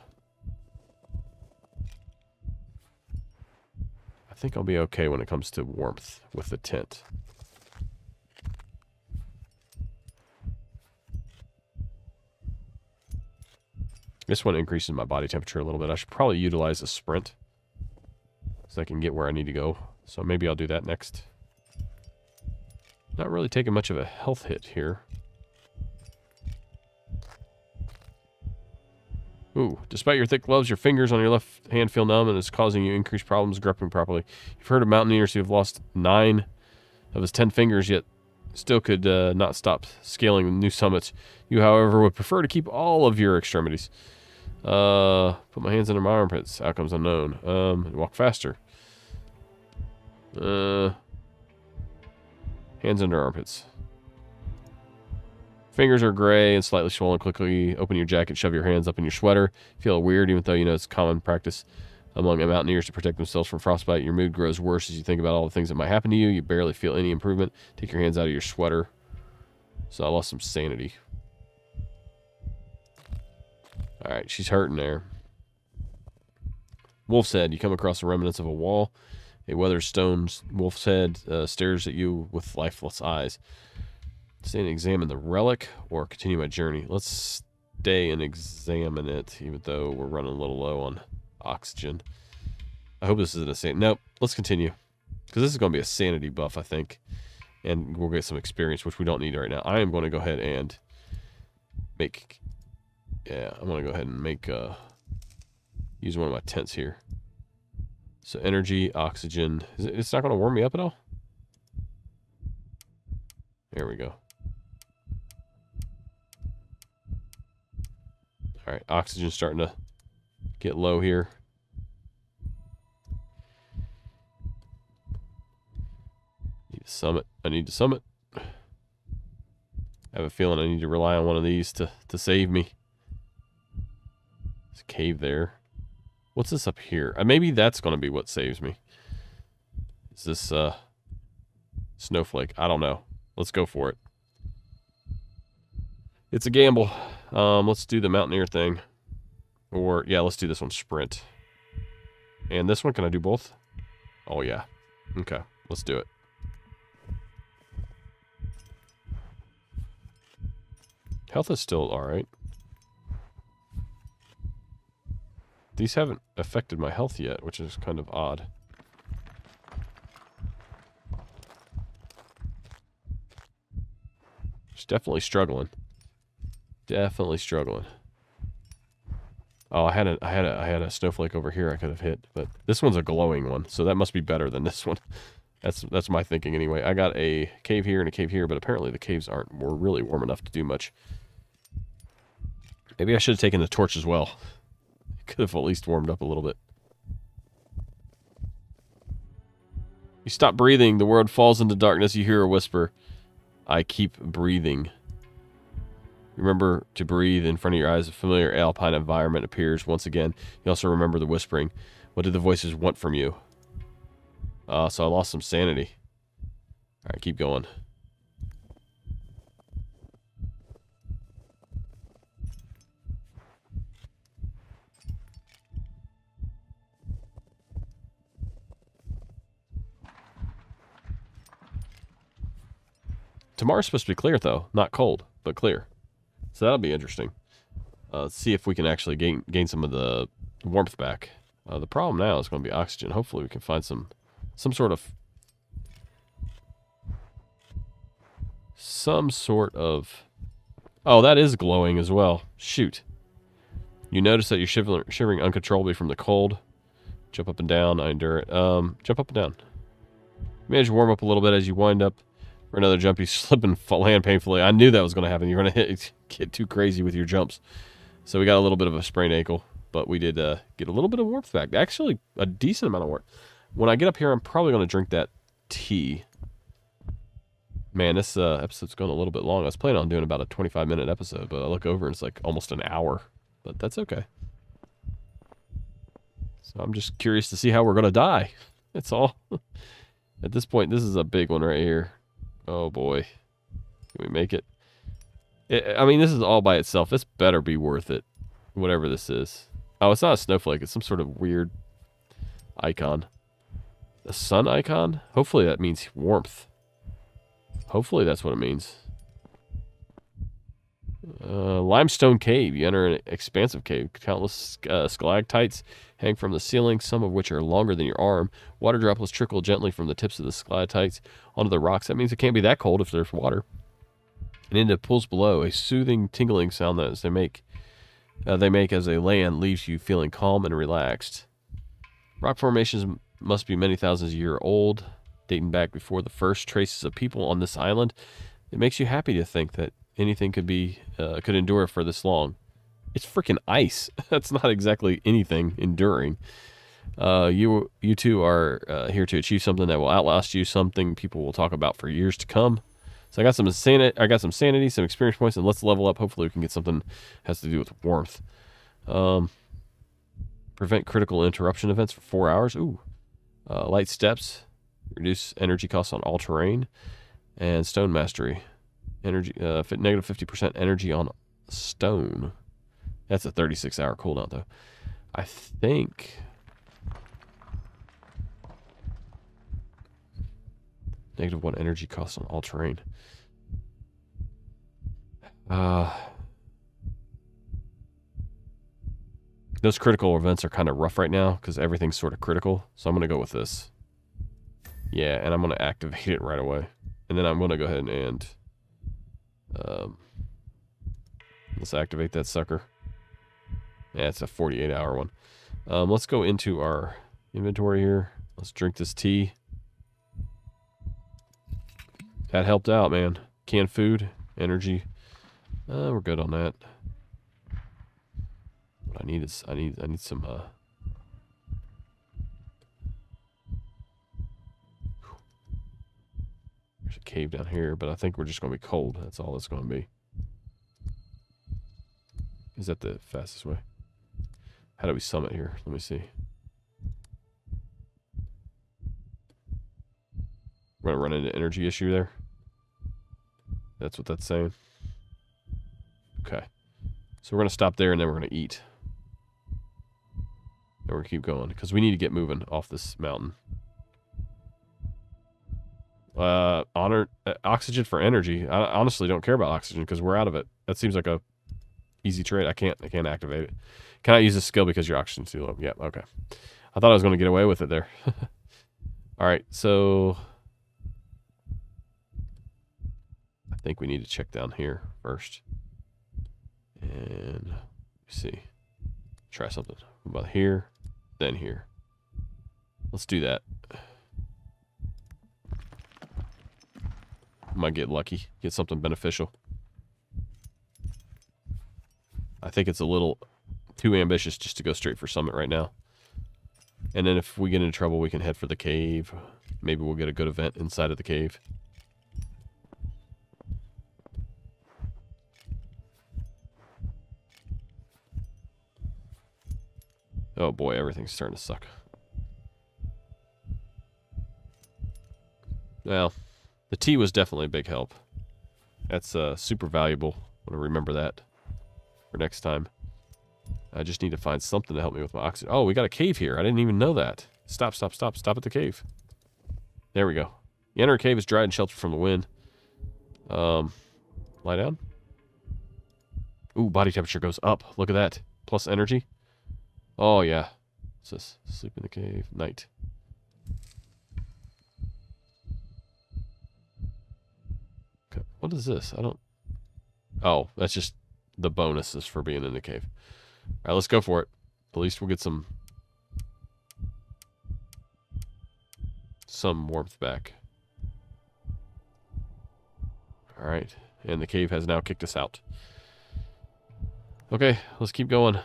I think I'll be okay when it comes to warmth with the tent. This one increases my body temperature a little bit. I should probably utilize a sprint so I can get where I need to go. So maybe I'll do that next. Not really taking much of a health hit here. Ooh, despite your thick gloves, your fingers on your left hand feel numb and it's causing you increased problems gripping properly. You've heard of mountaineers who have lost nine of his ten fingers, yet still could uh, not stop scaling new summits. You, however, would prefer to keep all of your extremities. Uh, put my hands under my armpits. Outcomes unknown. Um, and walk faster. Uh, hands under armpits. Fingers are gray and slightly swollen. Quickly open your jacket, shove your hands up in your sweater. Feel weird, even though you know it's common practice among mountaineers to protect themselves from frostbite. Your mood grows worse as you think about all the things that might happen to you. You barely feel any improvement. Take your hands out of your sweater. So I lost some sanity. Alright, she's hurting there. Wolf's Head. You come across the remnants of a wall. A weathered stone wolf's head uh, stares at you with lifeless eyes. Stay and examine the relic or continue my journey. Let's stay and examine it, even though we're running a little low on oxygen. I hope this isn't a sanity. Nope, let's continue. Because this is going to be a sanity buff, I think. And we'll get some experience, which we don't need right now. I am going to go ahead and make... Yeah, I'm going to go ahead and make... Uh, use one of my tents here. So energy, oxygen. Is it, it's not going to warm me up at all? There we go. Alright, oxygen's starting to get low here. Need to summit. I need to summit. I have a feeling I need to rely on one of these to, to save me. There's a cave there. What's this up here? Uh, maybe that's going to be what saves me. Is this uh, snowflake? I don't know. Let's go for it. It's a gamble. Um, let's do the mountaineer thing. Or, yeah, let's do this one, sprint. And this one, can I do both? Oh, yeah. Okay, let's do it. Health is still alright. These haven't affected my health yet, which is kind of odd. Just definitely struggling. Definitely struggling. Oh, I had a, I had a, I had a snowflake over here I could have hit, but this one's a glowing one, so that must be better than this one. That's that's my thinking anyway. I got a cave here and a cave here, but apparently the caves aren't were really warm enough to do much. Maybe I should have taken the torch as well. It could have at least warmed up a little bit. You stop breathing. The world falls into darkness. You hear a whisper. I keep breathing. Remember to breathe in front of your eyes. A familiar alpine environment appears once again. You also remember the whispering. What do the voices want from you? Uh, so I lost some sanity. All right, keep going. Tomorrow's supposed to be clear, though. Not cold, but clear. So that'll be interesting. Uh, let's see if we can actually gain gain some of the warmth back. Uh, the problem now is going to be oxygen. Hopefully we can find some some sort of some sort of oh, that is glowing as well. Shoot. You notice that you're shivering, shivering uncontrollably from the cold. Jump up and down. I endure it. Um, jump up and down. Manage to warm up a little bit as you wind up. For another jump, you slip and land painfully. I knew that was going to happen. You're going to get too crazy with your jumps. So we got a little bit of a sprained ankle, but we did uh, get a little bit of warmth back. Actually, a decent amount of warmth. When I get up here, I'm probably going to drink that tea. Man, this uh, episode's going a little bit long. I was planning on doing about a twenty-five minute episode, but I look over and it's like almost an hour. But that's okay. So I'm just curious to see how we're going to die. That's all. At this point, this is a big one right here. Oh boy, can we make it? it? I mean, this is all by itself. This better be worth it, whatever this is. Oh, it's not a snowflake. It's some sort of weird icon. A sun icon? Hopefully that means warmth. Hopefully that's what it means. Uh, limestone cave. You enter an expansive cave. Countless uh, stalactites hang from the ceiling, some of which are longer than your arm. Water droplets trickle gently from the tips of the stalactites onto the rocks. That means it can't be that cold if there's water. And into pools below, a soothing, tingling sound that they make, uh, they make as they land leaves you feeling calm and relaxed. Rock formations must be many thousands of years old, dating back before the first traces of people on this island. It makes you happy to think that anything could be uh, could endure for this long. It's freaking ice. That's not exactly anything enduring. Uh, you you two are uh, here to achieve something that will outlast you. Something people will talk about for years to come. So I got some sanity. I got some sanity, some experience points, and let's level up. Hopefully we can get something that has to do with warmth. Um, prevent critical interruption events for four hours. Ooh, uh, light steps. Reduce energy costs on all terrain. And stone mastery. Energy, uh, negative fifty percent energy on stone. That's a thirty-six hour cooldown, though. I think... Negative one energy cost on all terrain. Uh, those critical events are kind of rough right now because everything's sort of critical. So I'm going to go with this. Yeah, and I'm going to activate it right away. And then I'm going to go ahead and... and Um, let's activate that sucker. Yeah, it's a forty-eight hour one. Um, let's go into our inventory here. Let's drink this tea. That helped out, man. Canned food, energy. Uh, we're good on that. What I need is I need I need some. Uh, There's a cave down here, but I think we're just going to be cold. That's all it's going to be. Is that the fastest way? How do we summit here? Let me see. We're going to run into energy issue there. That's what that's saying. Okay. So we're going to stop there, and then we're going to eat. And we're going to keep going, because we need to get moving off this mountain. Uh, honor, uh, oxygen for energy. I honestly don't care about oxygen because we're out of it. That seems like a easy trade. I can't, I can't activate it. Can I use this skill because your oxygen's too low? Yeah, okay. I thought I was going to get away with it there. All right, so I think we need to check down here first. And let's see. Try something. What about here, then here. Let's do that. Might get lucky, get something beneficial. I think it's a little too ambitious just to go straight for summit right now. And then if we get into trouble, we can head for the cave. Maybe we'll get a good event inside of the cave. Oh boy, everything's starting to suck. Well, the tea was definitely a big help. That's uh, super valuable. I want to remember that for next time. I just need to find something to help me with my oxygen. Oh, we got a cave here. I didn't even know that. Stop, stop, stop. Stop at the cave. There we go. The inner cave is dry and sheltered from the wind. Um, lie down. Ooh, body temperature goes up. Look at that. Plus energy. Oh, yeah. What's this? Sleep in the cave. Night. What is this? I don't... Oh, that's just the bonuses for being in the cave. All right, let's go for it. At least we'll get some... some warmth back. All right. And the cave has now kicked us out. Okay, let's keep going.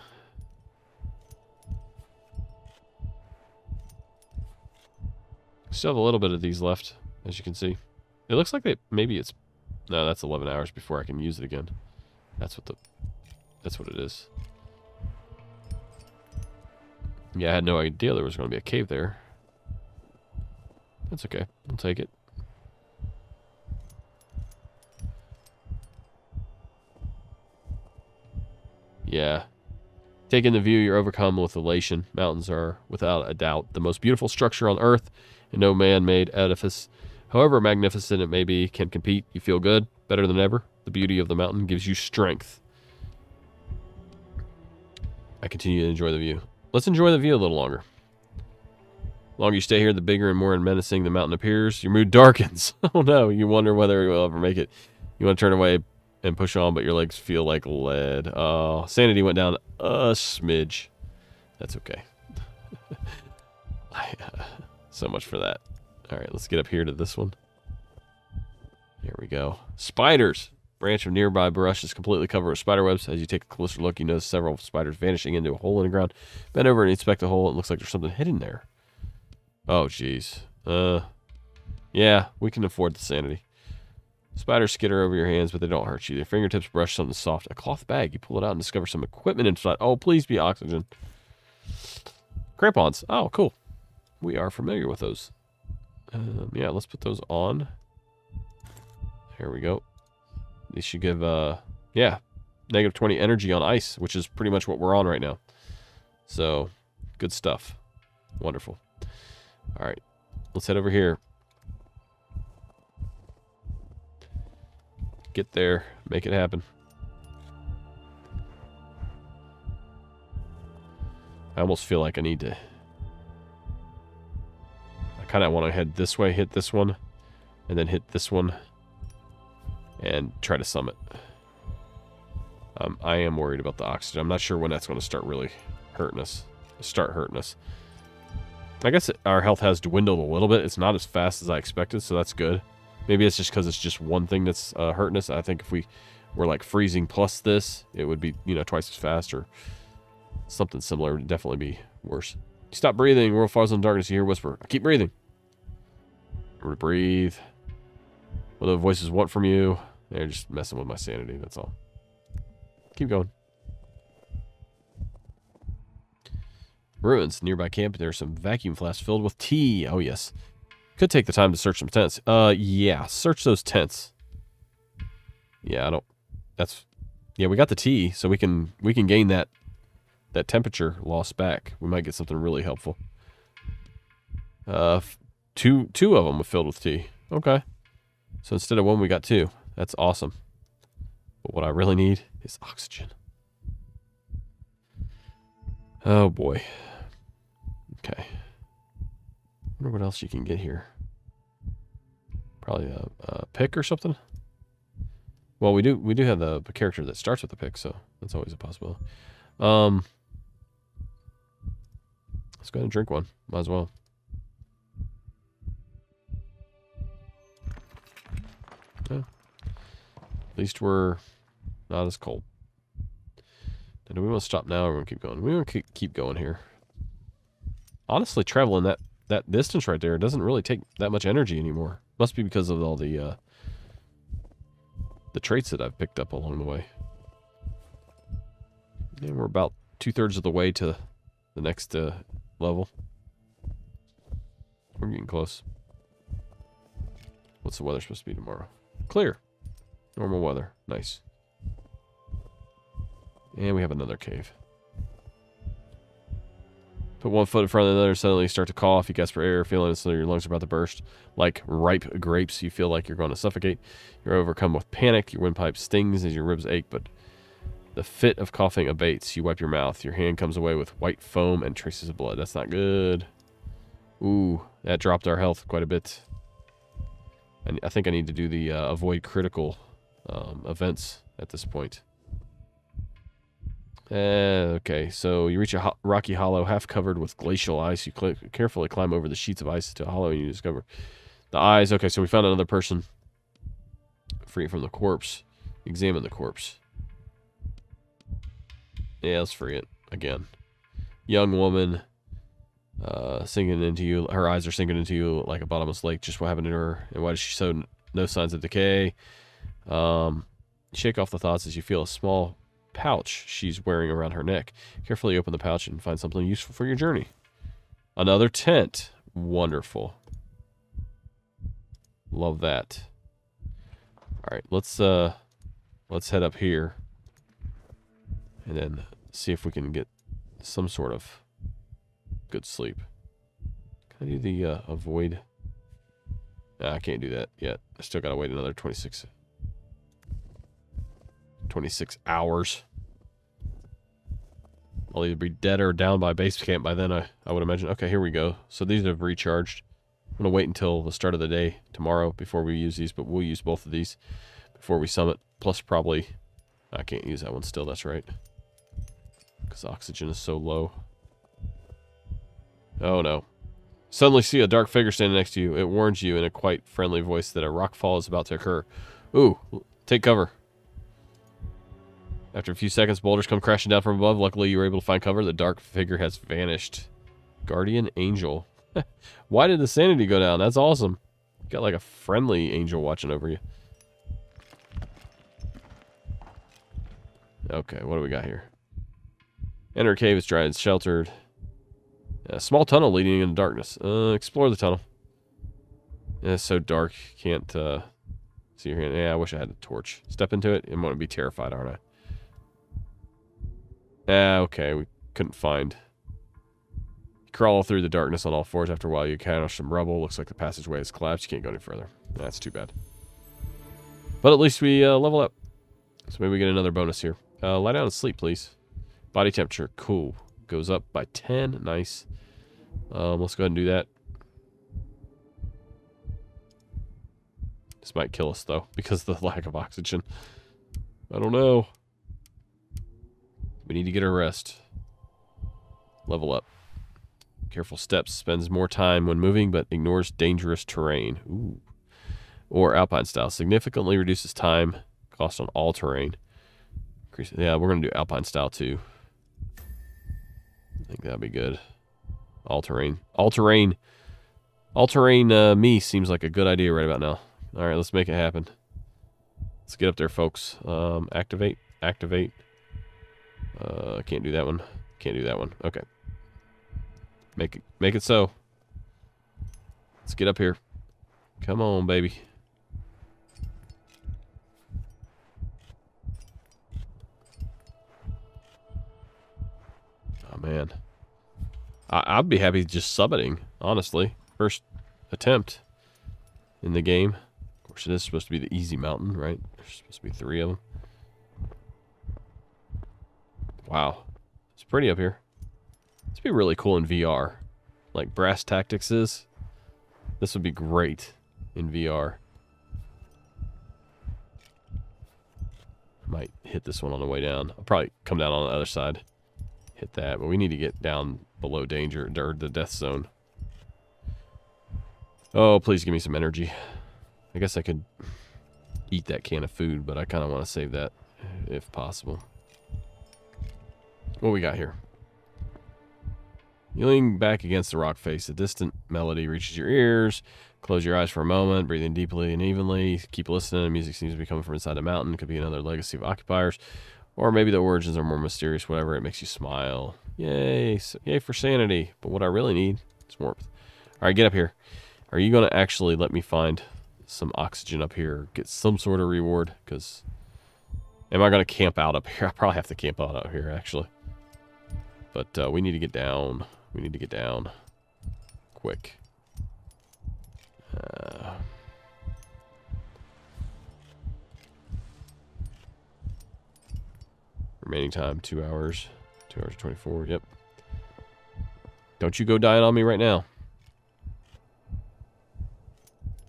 Still have a little bit of these left, as you can see. It looks like they... maybe it's... no, that's eleven hours before I can use it again. That's what the... that's what it is. Yeah, I had no idea there was going to be a cave there. That's okay. I'll take it. Yeah. Taking the view, you're overcome with elation. Mountains are, without a doubt, the most beautiful structure on Earth, and no man-made edifice, however magnificent it may be, can compete. You feel good, better than ever. The beauty of the mountain gives you strength. I continue to enjoy the view. Let's enjoy the view a little longer. The longer you stay here, the bigger and more menacing the mountain appears. Your mood darkens. Oh no, you wonder whether you'll ever make it. You want to turn away and push on, but your legs feel like lead. Oh, sanity went down a smidge. That's okay. I, uh, so much for that. All right, let's get up here to this one. There we go. Spiders! Branch of nearby brush is completely covered with spider webs. As you take a closer look, you notice several spiders vanishing into a hole in the ground. Bend over and inspect the hole. It looks like there's something hidden there. Oh, jeez. Uh, yeah, we can afford the sanity. Spiders skitter over your hands, but they don't hurt you. Their fingertips brush something soft. A cloth bag. You pull it out and discover some equipment inside. Oh, please be oxygen. Crampons. Oh, cool. We are familiar with those. Um, yeah, let's put those on. Here we go. These should give, uh, yeah, negative twenty energy on ice, which is pretty much what we're on right now. So, good stuff. Wonderful. All right, let's head over here. Get there, make it happen. I almost feel like I need to... I kind of want to head this way, hit this one, and then hit this one, and try to summit. Um, I am worried about the oxygen. I'm not sure when that's going to start really hurting us. Start hurting us. I guess it, our health has dwindled a little bit. It's not as fast as I expected, so that's good. Maybe it's just because it's just one thing that's uh, hurting us. I think if we were like freezing plus this, it would be, you know, twice as fast or something similar. It would definitely be worse. You stop breathing. World falls in darkness. You hear a whisper. I keep breathing. Remember to breathe. What do the voices want from you? They're just messing with my sanity. That's all. Keep going. Ruins. Nearby camp, there are some vacuum flasks filled with tea. Oh, yes. Could take the time to search some tents. Uh, yeah. Search those tents. Yeah, I don't... That's... Yeah, we got the tea, so we can we can gain that, that temperature loss back. We might get something really helpful. Uh, two, two of them were filled with tea. Okay. So instead of one, we got two. That's awesome. But what I really need is oxygen. Oh, boy. Okay. I wonder what else you can get here. Probably a, a pick or something. Well, we do we do have the, the character that starts with the pick, so that's always a possibility. Um, let's go ahead and drink one. Might as well. Yeah. At least we're not as cold. Now, do we want to stop now or we want to keep going? We want to keep going here. Honestly, traveling that, that distance right there doesn't really take that much energy anymore. Must be because of all the uh, the traits that I've picked up along the way. And we're about two-thirds of the way to the next uh, level. We're getting close. What's the weather supposed to be tomorrow? Clear. Normal weather. Nice. And we have another cave. Put one foot in front of another, suddenly you start to cough. You gasp for air, feeling as though your lungs are about to burst. Like ripe grapes, you feel like you're going to suffocate. You're overcome with panic. Your windpipe stings as your ribs ache, but the fit of coughing abates. You wipe your mouth. Your hand comes away with white foam and traces of blood. That's not good. Ooh, that dropped our health quite a bit. And I think I need to do the uh, avoid critical um, events at this point. Uh, okay, so you reach a ho rocky hollow half covered with glacial ice. You cl carefully climb over the sheets of ice to a hollow and you discover the eyes. Okay, so we found another person. Free from the corpse. Examine the corpse. Yeah, let's free it again. Young woman uh, sinking into you. Her eyes are sinking into you like a bottomless lake. Just what happened to her and why does she show no signs of decay? Um, shake off the thoughts as you feel a small pouch she's wearing around her neck. Carefully open the pouch and find something useful for your journey. Another tent. Wonderful. Love that. All right, let's uh let's head up here and then see if we can get some sort of good sleep. Can I do the uh, avoid? Nah, I can't do that yet. I still gotta wait another twenty-six twenty-six hours. I'll either be dead or down by base camp by then, I, I would imagine. Okay, here we go. So these have recharged. I'm going to wait until the start of the day tomorrow before we use these, but we'll use both of these before we summit. Plus probably... I can't use that one still, that's right. Because oxygen is so low. Oh no. Suddenly see a dark figure standing next to you. It warns you in a quite friendly voice that a rockfall is about to occur. Ooh, take cover. After a few seconds, boulders come crashing down from above. Luckily, you were able to find cover. The dark figure has vanished. Guardian angel. Why did the sanity go down? That's awesome. You got like a friendly angel watching over you. Okay, what do we got here? Enter a cave. It's dry and sheltered. A small tunnel leading into darkness. Uh, explore the tunnel. Yeah, it's so dark. Can't uh, see your hand. Yeah, I wish I had a torch. Step into it. I'm going to be terrified, aren't I? Ah, uh, okay. We couldn't find. You crawl through the darkness on all fours. After a while, you encounter some rubble. Looks like the passageway has collapsed. You can't go any further. That's too bad. But at least we uh, level up. So maybe we get another bonus here. Uh, lie down and sleep, please. Body temperature. Cool. Goes up by ten. Nice. Um, let's go ahead and do that. This might kill us, though, because of the lack of oxygen. I don't know. We need to get a rest. Level up. Careful steps. Spends more time when moving, but ignores dangerous terrain. Ooh. Or alpine style. Significantly reduces time. Cost on all terrain. Yeah, we're going to do alpine style, too. I think that'd be good. All terrain. All terrain. All terrain uh, me seems like a good idea right about now. All right, let's make it happen. Let's get up there, folks. Um, activate. Activate. Uh, can't do that one. Can't do that one. Okay. Make it, make it so. Let's get up here. Come on, baby. Oh, man. I, I'd be happy just summiting, honestly. First attempt in the game. Of course, it is supposed to be the easy mountain, right? There's supposed to be three of them. Wow. It's pretty up here. This would be really cool in V R. Like Brass Tactics is. This would be great in V R. Might hit this one on the way down. I'll probably come down on the other side. Hit that. But we need to get down below danger, or the death zone. Oh, please give me some energy. I guess I could eat that can of food, but I kind of want to save that if possible. What we got here? You lean back against the rock face. A distant melody reaches your ears. Close your eyes for a moment, breathing deeply and evenly. Keep listening. The music seems to be coming from inside a mountain. Could be another legacy of occupiers. Or maybe the origins are more mysterious. Whatever, it makes you smile. Yay. So, yay for sanity. But what I really need is warmth. All right, get up here. Are you going to actually let me find some oxygen up here? Get some sort of reward? Because am I going to camp out up here? I probably have to camp out up here, actually. But uh, we need to get down. We need to get down. Quick. Uh, remaining time, two hours. Two hours and twenty-four, yep. Don't you go dying on me right now.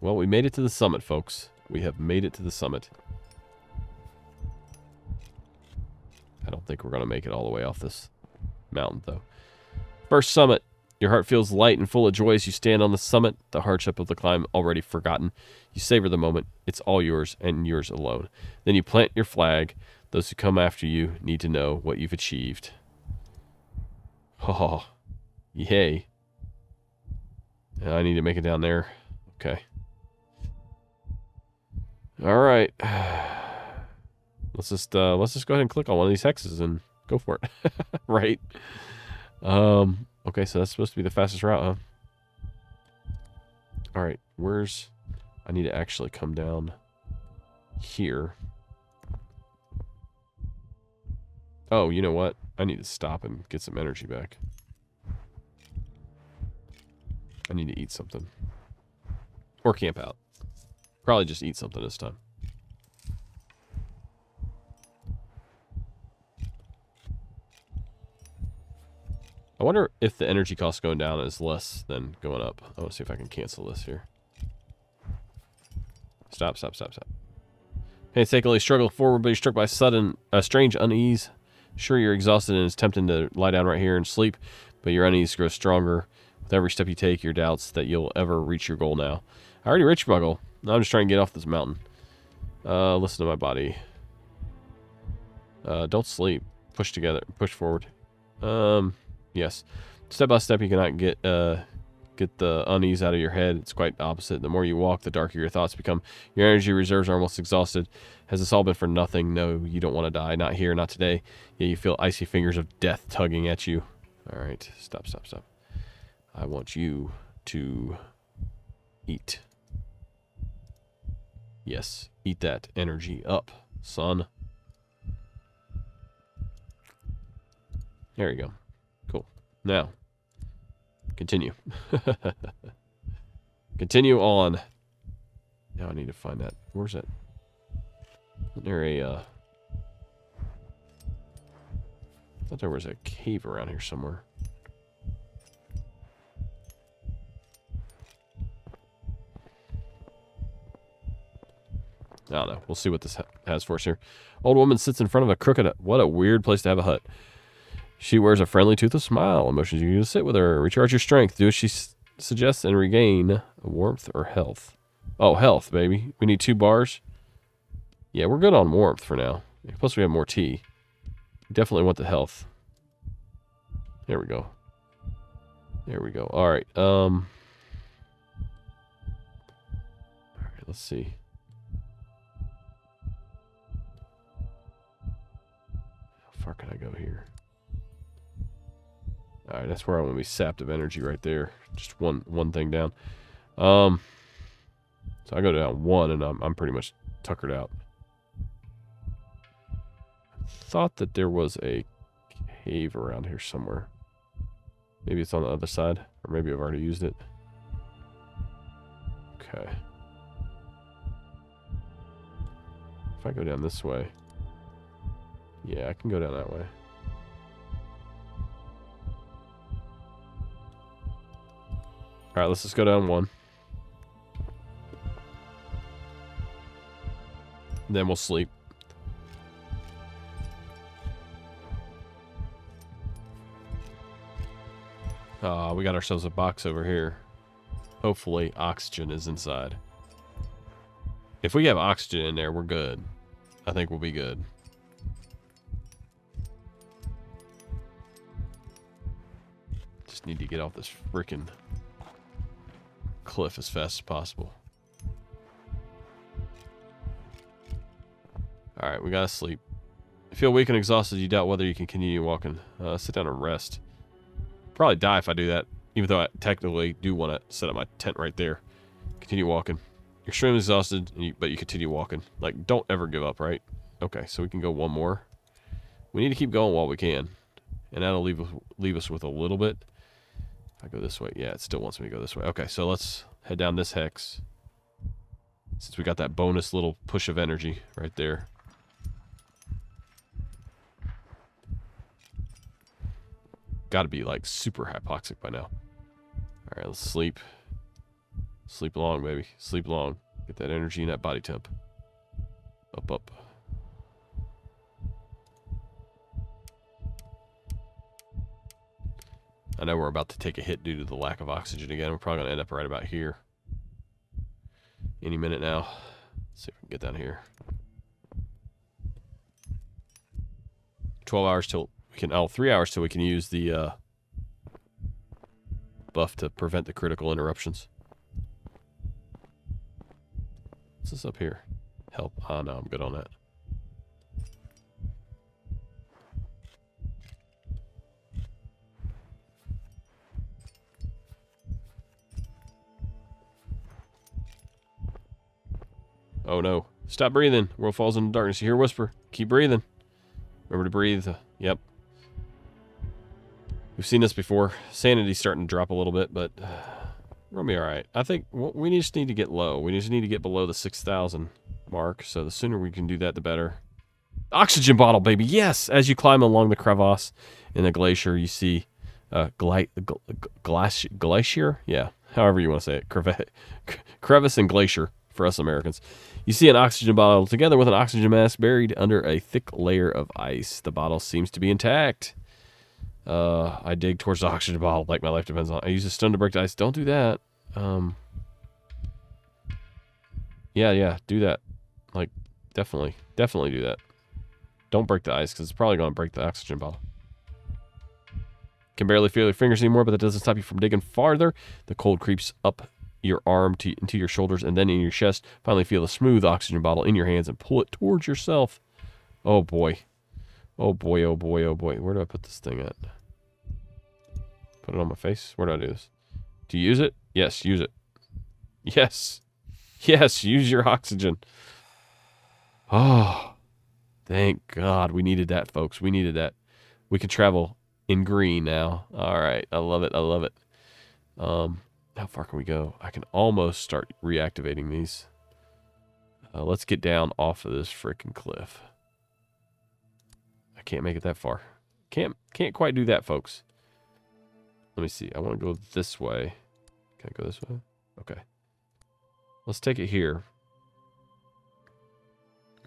Well, we made it to the summit, folks. We have made it to the summit. I don't think we're going to make it all the way off this mountain, though. First summit. Your heart feels light and full of joy as you stand on the summit, the hardship of the climb already forgotten. You savor the moment. It's all yours and yours alone. Then you plant your flag. Those who come after you need to know what you've achieved. Oh, yay. I need to make it down there. Okay. All right. Let's just uh, let's just go ahead and click on one of these hexes and go for it. Right. Um, okay, so that's supposed to be the fastest route, huh? All right, where's... I need to actually come down here. Oh, you know what? I need to stop and get some energy back. I need to eat something. Or camp out. Probably just eat something this time. I wonder if the energy cost going down is less than going up. I want to see if I can cancel this here. Stop, stop, stop, stop. Painstakingly struggle forward, but you're struck by sudden, uh, strange unease. Sure, you're exhausted and it's tempting to lie down right here and sleep, but your unease grows stronger. With every step you take, your doubts that you'll ever reach your goal now. I already reached my goal. Now I'm just trying to get off this mountain. Uh, listen to my body. Uh, don't sleep. Push together. Push forward. Um, yes. Step by step, you cannot get uh, get the unease out of your head. It's quite the opposite. The more you walk, the darker your thoughts become. Your energy reserves are almost exhausted. Has this all been for nothing? No, you don't want to die. Not here. Not today. Yeah, you feel icy fingers of death tugging at you. All right. Stop, stop, stop. I want you to eat. Yes. Eat that energy up, son. There you go. Cool. Now, continue. Continue on. Now I need to find that. Where's that? Isn't there a, uh... I thought there was a cave around here somewhere. I don't know. We'll see what this ha has for us here. Old woman sits in front of a crooked... What a weird place to have a hut. She wears a friendly toothless smile. Emotions you to sit with her. Recharge your strength. Do as she s suggests and regain warmth or health. Oh, health, baby. We need two bars. Yeah, we're good on warmth for now. Plus, we have more tea. We definitely want the health. There we go. There we go. All right. Um. All right. Let's see. How far can I go here? All right, that's where I want to be sapped of energy right there. Just one one thing down. Um, so I go down one, and I'm, I'm pretty much tuckered out. I thought that there was a cave around here somewhere. Maybe it's on the other side, or maybe I've already used it. Okay. If I go down this way, yeah, I can go down that way. All right, let's just go down one. Then we'll sleep. Ah, uh, we got ourselves a box over here. Hopefully, oxygen is inside. If we have oxygen in there, we're good. I think we'll be good. Just need to get off this frickin' cliff as fast as possible. All right, we gotta sleep. I feel weak and exhausted. You doubt whether you can continue walking. Uh, sit down and rest. Probably die if I do that, even though I technically do want to set up my tent right there. Continue walking. You're extremely exhausted, but you continue walking. Like, don't ever give up, right? Okay, so we can go one more. We need to keep going while we can, and that'll leave us, leave us with a little bit. I go this way. Yeah, it still wants me to go this way. Okay, so let's head down this hex. Since we got that bonus little push of energy right there. Gotta be like super hypoxic by now. Alright, let's sleep. Sleep long, baby. Sleep long. Get that energy and that body temp. Up, up. I know we're about to take a hit due to the lack of oxygen again. We're probably going to end up right about here. Any minute now. Let's see if we can get down here. twelve hours till we can, oh, three hours till we can use the uh, buff to prevent the critical interruptions. What's this up here? Help. Ah, no, I'm good on that. Oh no. Stop breathing. World falls into darkness. You hear a whisper. Keep breathing. Remember to breathe. Uh, yep. We've seen this before. Sanity's starting to drop a little bit, but uh, we're going to be all right. I think we just need to get low. We just need to get below the six thousand mark, so the sooner we can do that, the better. Oxygen bottle, baby. Yes! As you climb along the crevasse in the glacier, you see uh, gla gl glacier, glacier, yeah, however you want to say it, crev crevice and glacier for us Americans. You see an oxygen bottle together with an oxygen mask buried under a thick layer of ice. The bottle seems to be intact. Uh, I dig towards the oxygen bottle like my life depends on it. I use a stone to break the ice. Don't do that. Um, yeah, yeah, do that. Like, definitely, definitely do that. Don't break the ice because it's probably going to break the oxygen bottle. Can barely feel your fingers anymore, but that doesn't stop you from digging farther. The cold creeps up your arm to, into your shoulders and then in your chest. Finally feel the smooth oxygen bottle in your hands and pull it towards yourself. Oh boy. Oh boy, oh boy, oh boy. Where do I put this thing at? Put it on my face? Where do I do this? Do you use it? Yes, use it. Yes. Yes, use your oxygen. Oh, thank God. We needed that, folks. We needed that. We can travel in green now. All right. I love it. I love it. Um, how far can we go? I can almost start reactivating these. Uh, let's get down off of this freaking cliff. I can't make it that far. Can't, can't quite do that, folks. Let me see. I want to go this way. Can I go this way? Okay. Let's take it here.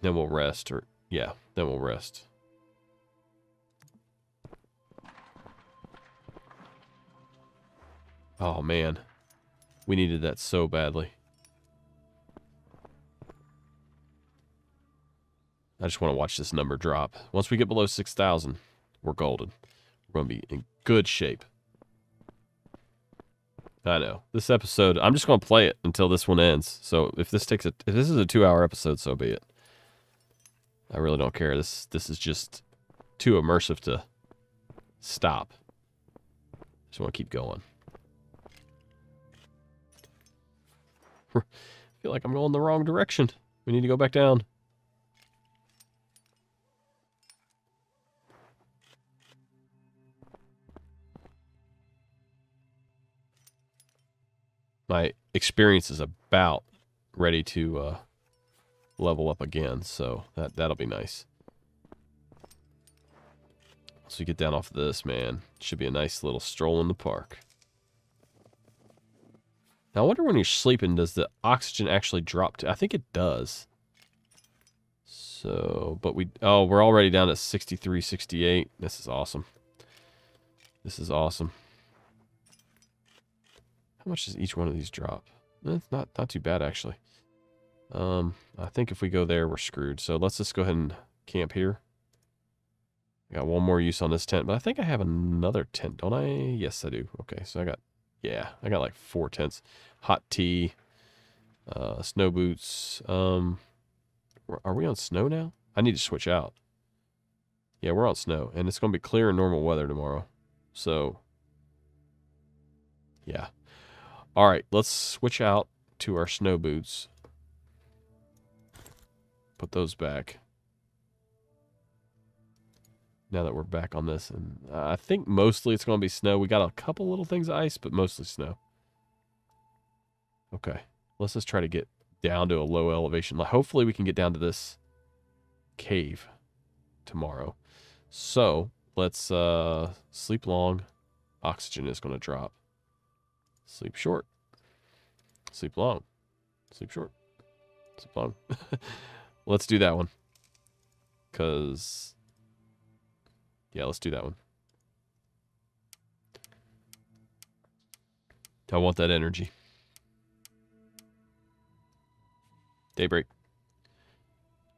Then we'll rest. Or yeah, then we'll rest. Oh, man. We needed that so badly. I just want to watch this number drop. Once we get below six thousand, we're golden. We're going to be in good shape. I know. This episode, I'm just going to play it until this one ends. So if this takes a, if this is a two-hour episode, so be it. I really don't care. This, this is just too immersive to stop. Just want to keep going. I feel like I'm going the wrong direction. We need to go back down. My experience is about ready to uh, level up again, so that, that'll be nice. Once we get down off this, man, should be a nice little stroll in the park. Now, I wonder when you're sleeping, does the oxygen actually drop to... I think it does. So, but we... Oh, we're already down at sixty-three, sixty-eight. This is awesome. This is awesome. How much does each one of these drop? It's not, not too bad, actually. Um, I think if we go there, we're screwed. So let's just go ahead and camp here. I got one more use on this tent, but I think I have another tent, don't I? Yes, I do. Okay, so I got... Yeah, I got like four tents. Hot tea, uh, snow boots. Um, are we on snow now? I need to switch out. Yeah, we're on snow, and it's going to be clear and normal weather tomorrow. So, yeah. All right, let's switch out to our snow boots. Put those back. Now that we're back on this, and uh, I think mostly it's going to be snow. We got a couple little things of ice, but mostly snow. Okay, let's just try to get down to a low elevation. Hopefully we can get down to this cave tomorrow. So let's uh, sleep long. Oxygen is going to drop. Sleep short. Sleep long. Sleep short. Sleep long. Let's do that one. Because... Yeah, let's do that one. I want that energy. Daybreak.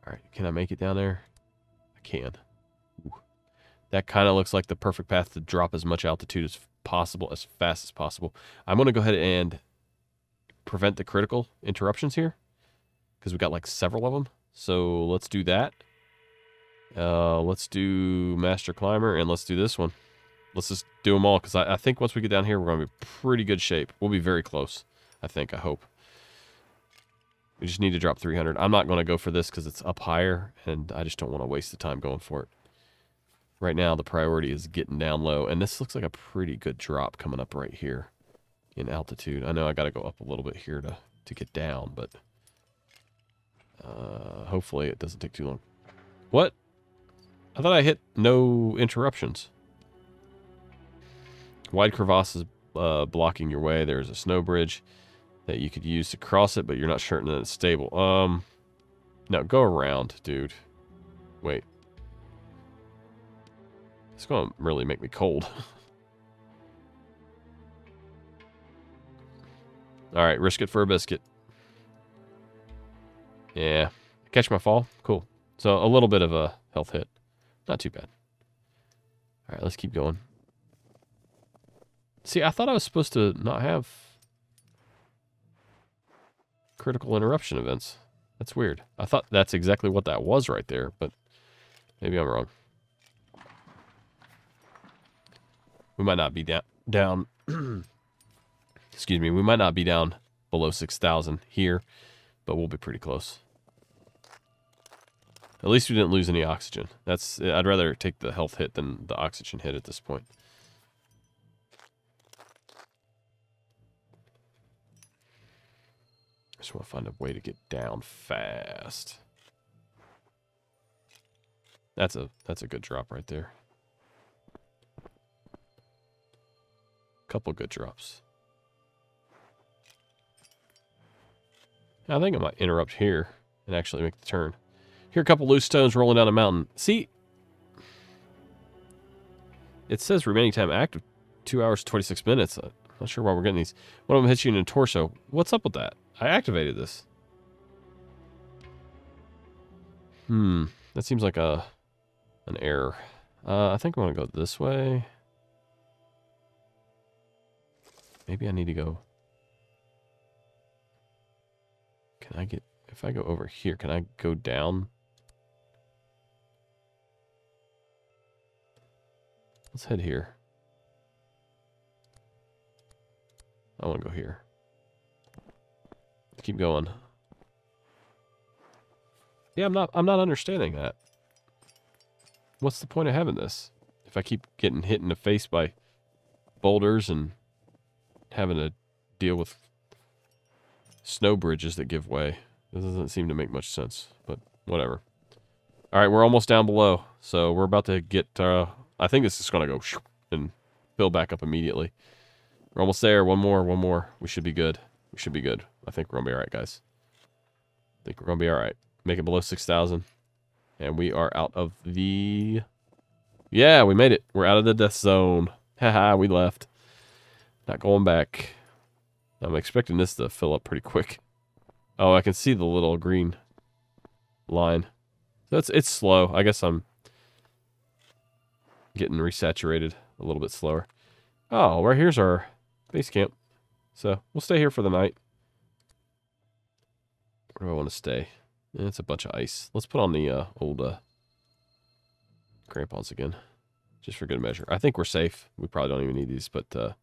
All right, can I make it down there? I can. Ooh. That kind of looks like the perfect path to drop as much altitude as possible, as fast as possible. I'm going to go ahead and prevent the critical interruptions here because we've got like several of them. So let's do that. Uh, let's do Master Climber, and let's do this one. Let's just do them all, because I, I think once we get down here, we're going to be pretty good shape. We'll be very close, I think, I hope. We just need to drop three hundred. I'm not going to go for this because it's up higher, and I just don't want to waste the time going for it. Right now, the priority is getting down low, and this looks like a pretty good drop coming up right here in altitude. I know I got to go up a little bit here to, to get down, but uh, hopefully it doesn't take too long. What? I thought I hit no interruptions. Wide crevasses uh, blocking your way. There's a snow bridge that you could use to cross it, but you're not certain that it's stable. Um, no, go around, dude. Wait. It's going to really make me cold. All right, risk it for a biscuit. Yeah. Catch my fall. Cool. So a little bit of a health hit. Not too bad. All right, let's keep going. See, I thought I was supposed to not have critical interruption events. That's weird. I thought that's exactly what that was right there, but maybe I'm wrong. We might not be down... down excuse me. We might not be down below six thousand here, but we'll be pretty close. At least we didn't lose any oxygen. That's, I'd rather take the health hit than the oxygen hit at this point. I just want to find a way to get down fast. That's a that's a good drop right there. Couple good drops. I think I might interrupt here and actually make the turn. Here are a couple loose stones rolling down a mountain. See? It says remaining time active two hours, twenty-six minutes. I'm not sure why we're getting these. One of them hits you in the torso. What's up with that? I activated this. Hmm. That seems like a an error. Uh, I think I want to go this way. Maybe I need to go... Can I get... If I go over here, can I go down? Let's head here. I want to go here. Keep going. Yeah, I'm not I'm not understanding that. What's the point of having this? If I keep getting hit in the face by boulders and having to deal with snow bridges that give way. This doesn't seem to make much sense, but whatever. All right, we're almost down below, so we're about to get... Uh, I think this is going to go and fill back up immediately. We're almost there. One more, one more. We should be good. We should be good. I think we're going to be all right, guys. I think we're going to be all right. Make it below six thousand, and we are out of the... Yeah, we made it. We're out of the death zone. Haha, we left. Not going back. I'm expecting this to fill up pretty quick. Oh, I can see the little green line. So it's, it's slow. I guess I'm getting resaturated a little bit slower. Oh, right here's our base camp. So we'll stay here for the night. Where do I want to stay? It's a bunch of ice. Let's put on the uh, old uh, crampons again, just for good measure. I think we're safe. We probably don't even need these, but uh,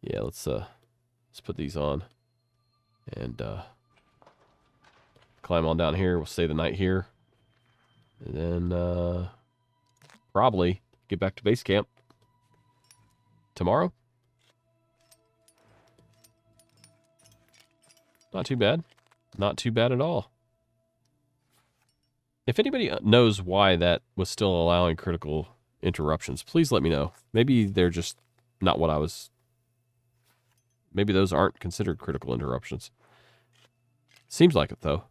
yeah, let's uh, let's put these on and. Uh, Climb on down here. We'll stay the night here. And then, uh, probably get back to base camp tomorrow. Not too bad. Not too bad at all. If anybody knows why that was still allowing critical interruptions, please let me know. Maybe they're just not what I was... Maybe those aren't considered critical interruptions. Seems like it, though.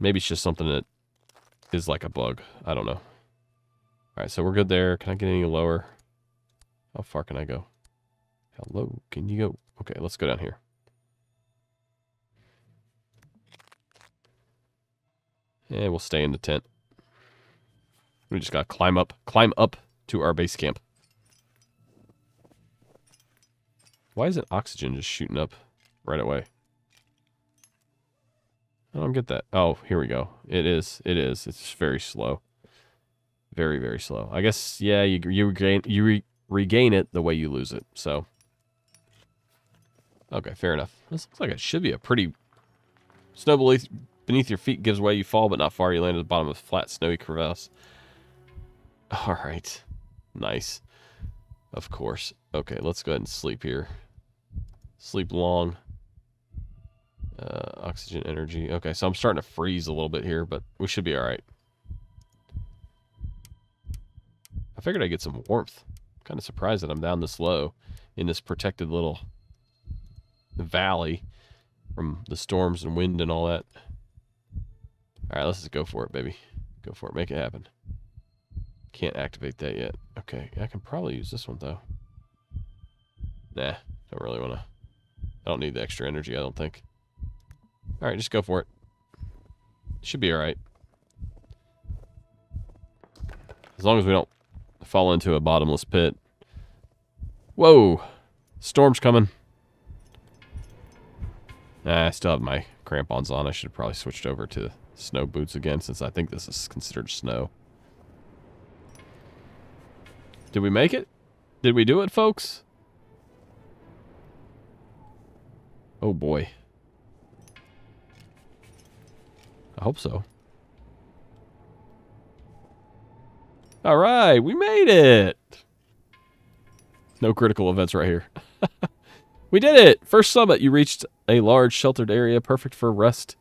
Maybe it's just something that is like a bug. I don't know. All right, so we're good there. Can I get any lower? How far can I go? How low can you go? Okay, let's go down here. And we'll stay in the tent. We just got to climb up, climb up to our base camp. Why isn't oxygen just shooting up right away? I don't get that. Oh, here we go. It is. It is. It's very slow. Very, very slow. I guess, yeah, you you regain, you re, regain it the way you lose it. So, okay, fair enough. This looks like it should be a pretty... Snow beneath, beneath your feet gives way. You fall, but not far. You land at the bottom of a flat, snowy crevasse. All right. Nice. Of course. Okay, let's go ahead and sleep here. Sleep long. Uh, oxygen energy. Okay, so I'm starting to freeze a little bit here, but we should be all right. I figured I'd get some warmth. Kind of surprised that I'm down this low in this protected little valley from the storms and wind and all that. All right, let's just go for it, baby. Go for it. Make it happen. Can't activate that yet. Okay, I can probably use this one, though. Nah, don't really want to. I don't need the extra energy, I don't think. All right, just go for it. Should be all right. As long as we don't fall into a bottomless pit. Whoa! Storm's coming. Nah, I still have my crampons on. I should have probably switched over to snow boots again, since I think this is considered snow. Did we make it? Did we do it, folks? Oh boy. I hope so. All right, we made it. No critical events right here. We did it. First summit, you reached a large sheltered area perfect for rest.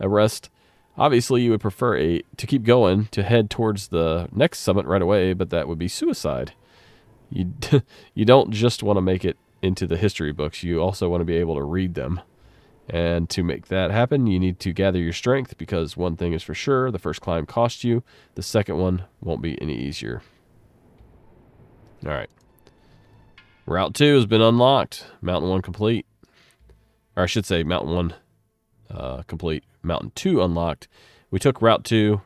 A rest. Obviously, you would prefer a, to keep going to head towards the next summit right away, but that would be suicide. You you don't just want to make it into the history books. You also want to be able to read them. And to make that happen, you need to gather your strength, because one thing is for sure, the first climb cost you. The second one won't be any easier. All right. Route two has been unlocked. Mountain one complete. Or I should say Mountain one uh, complete. Mountain two unlocked. We took Route two.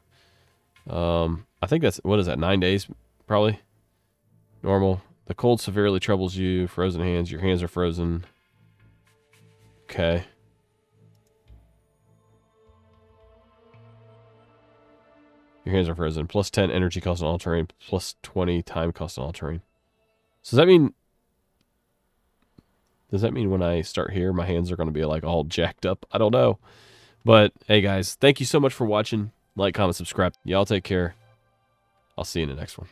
Um, I think that's, what is that, nine days probably? Normal. The cold severely troubles you. Frozen hands. Your hands are frozen. Okay. Your hands are frozen. Plus ten energy cost on all terrain. Plus twenty time cost on all terrain. So does that mean... Does that mean when I start here, my hands are going to be like all jacked up? I don't know. But hey guys, thank you so much for watching. Like, comment, subscribe. Y'all take care. I'll see you in the next one.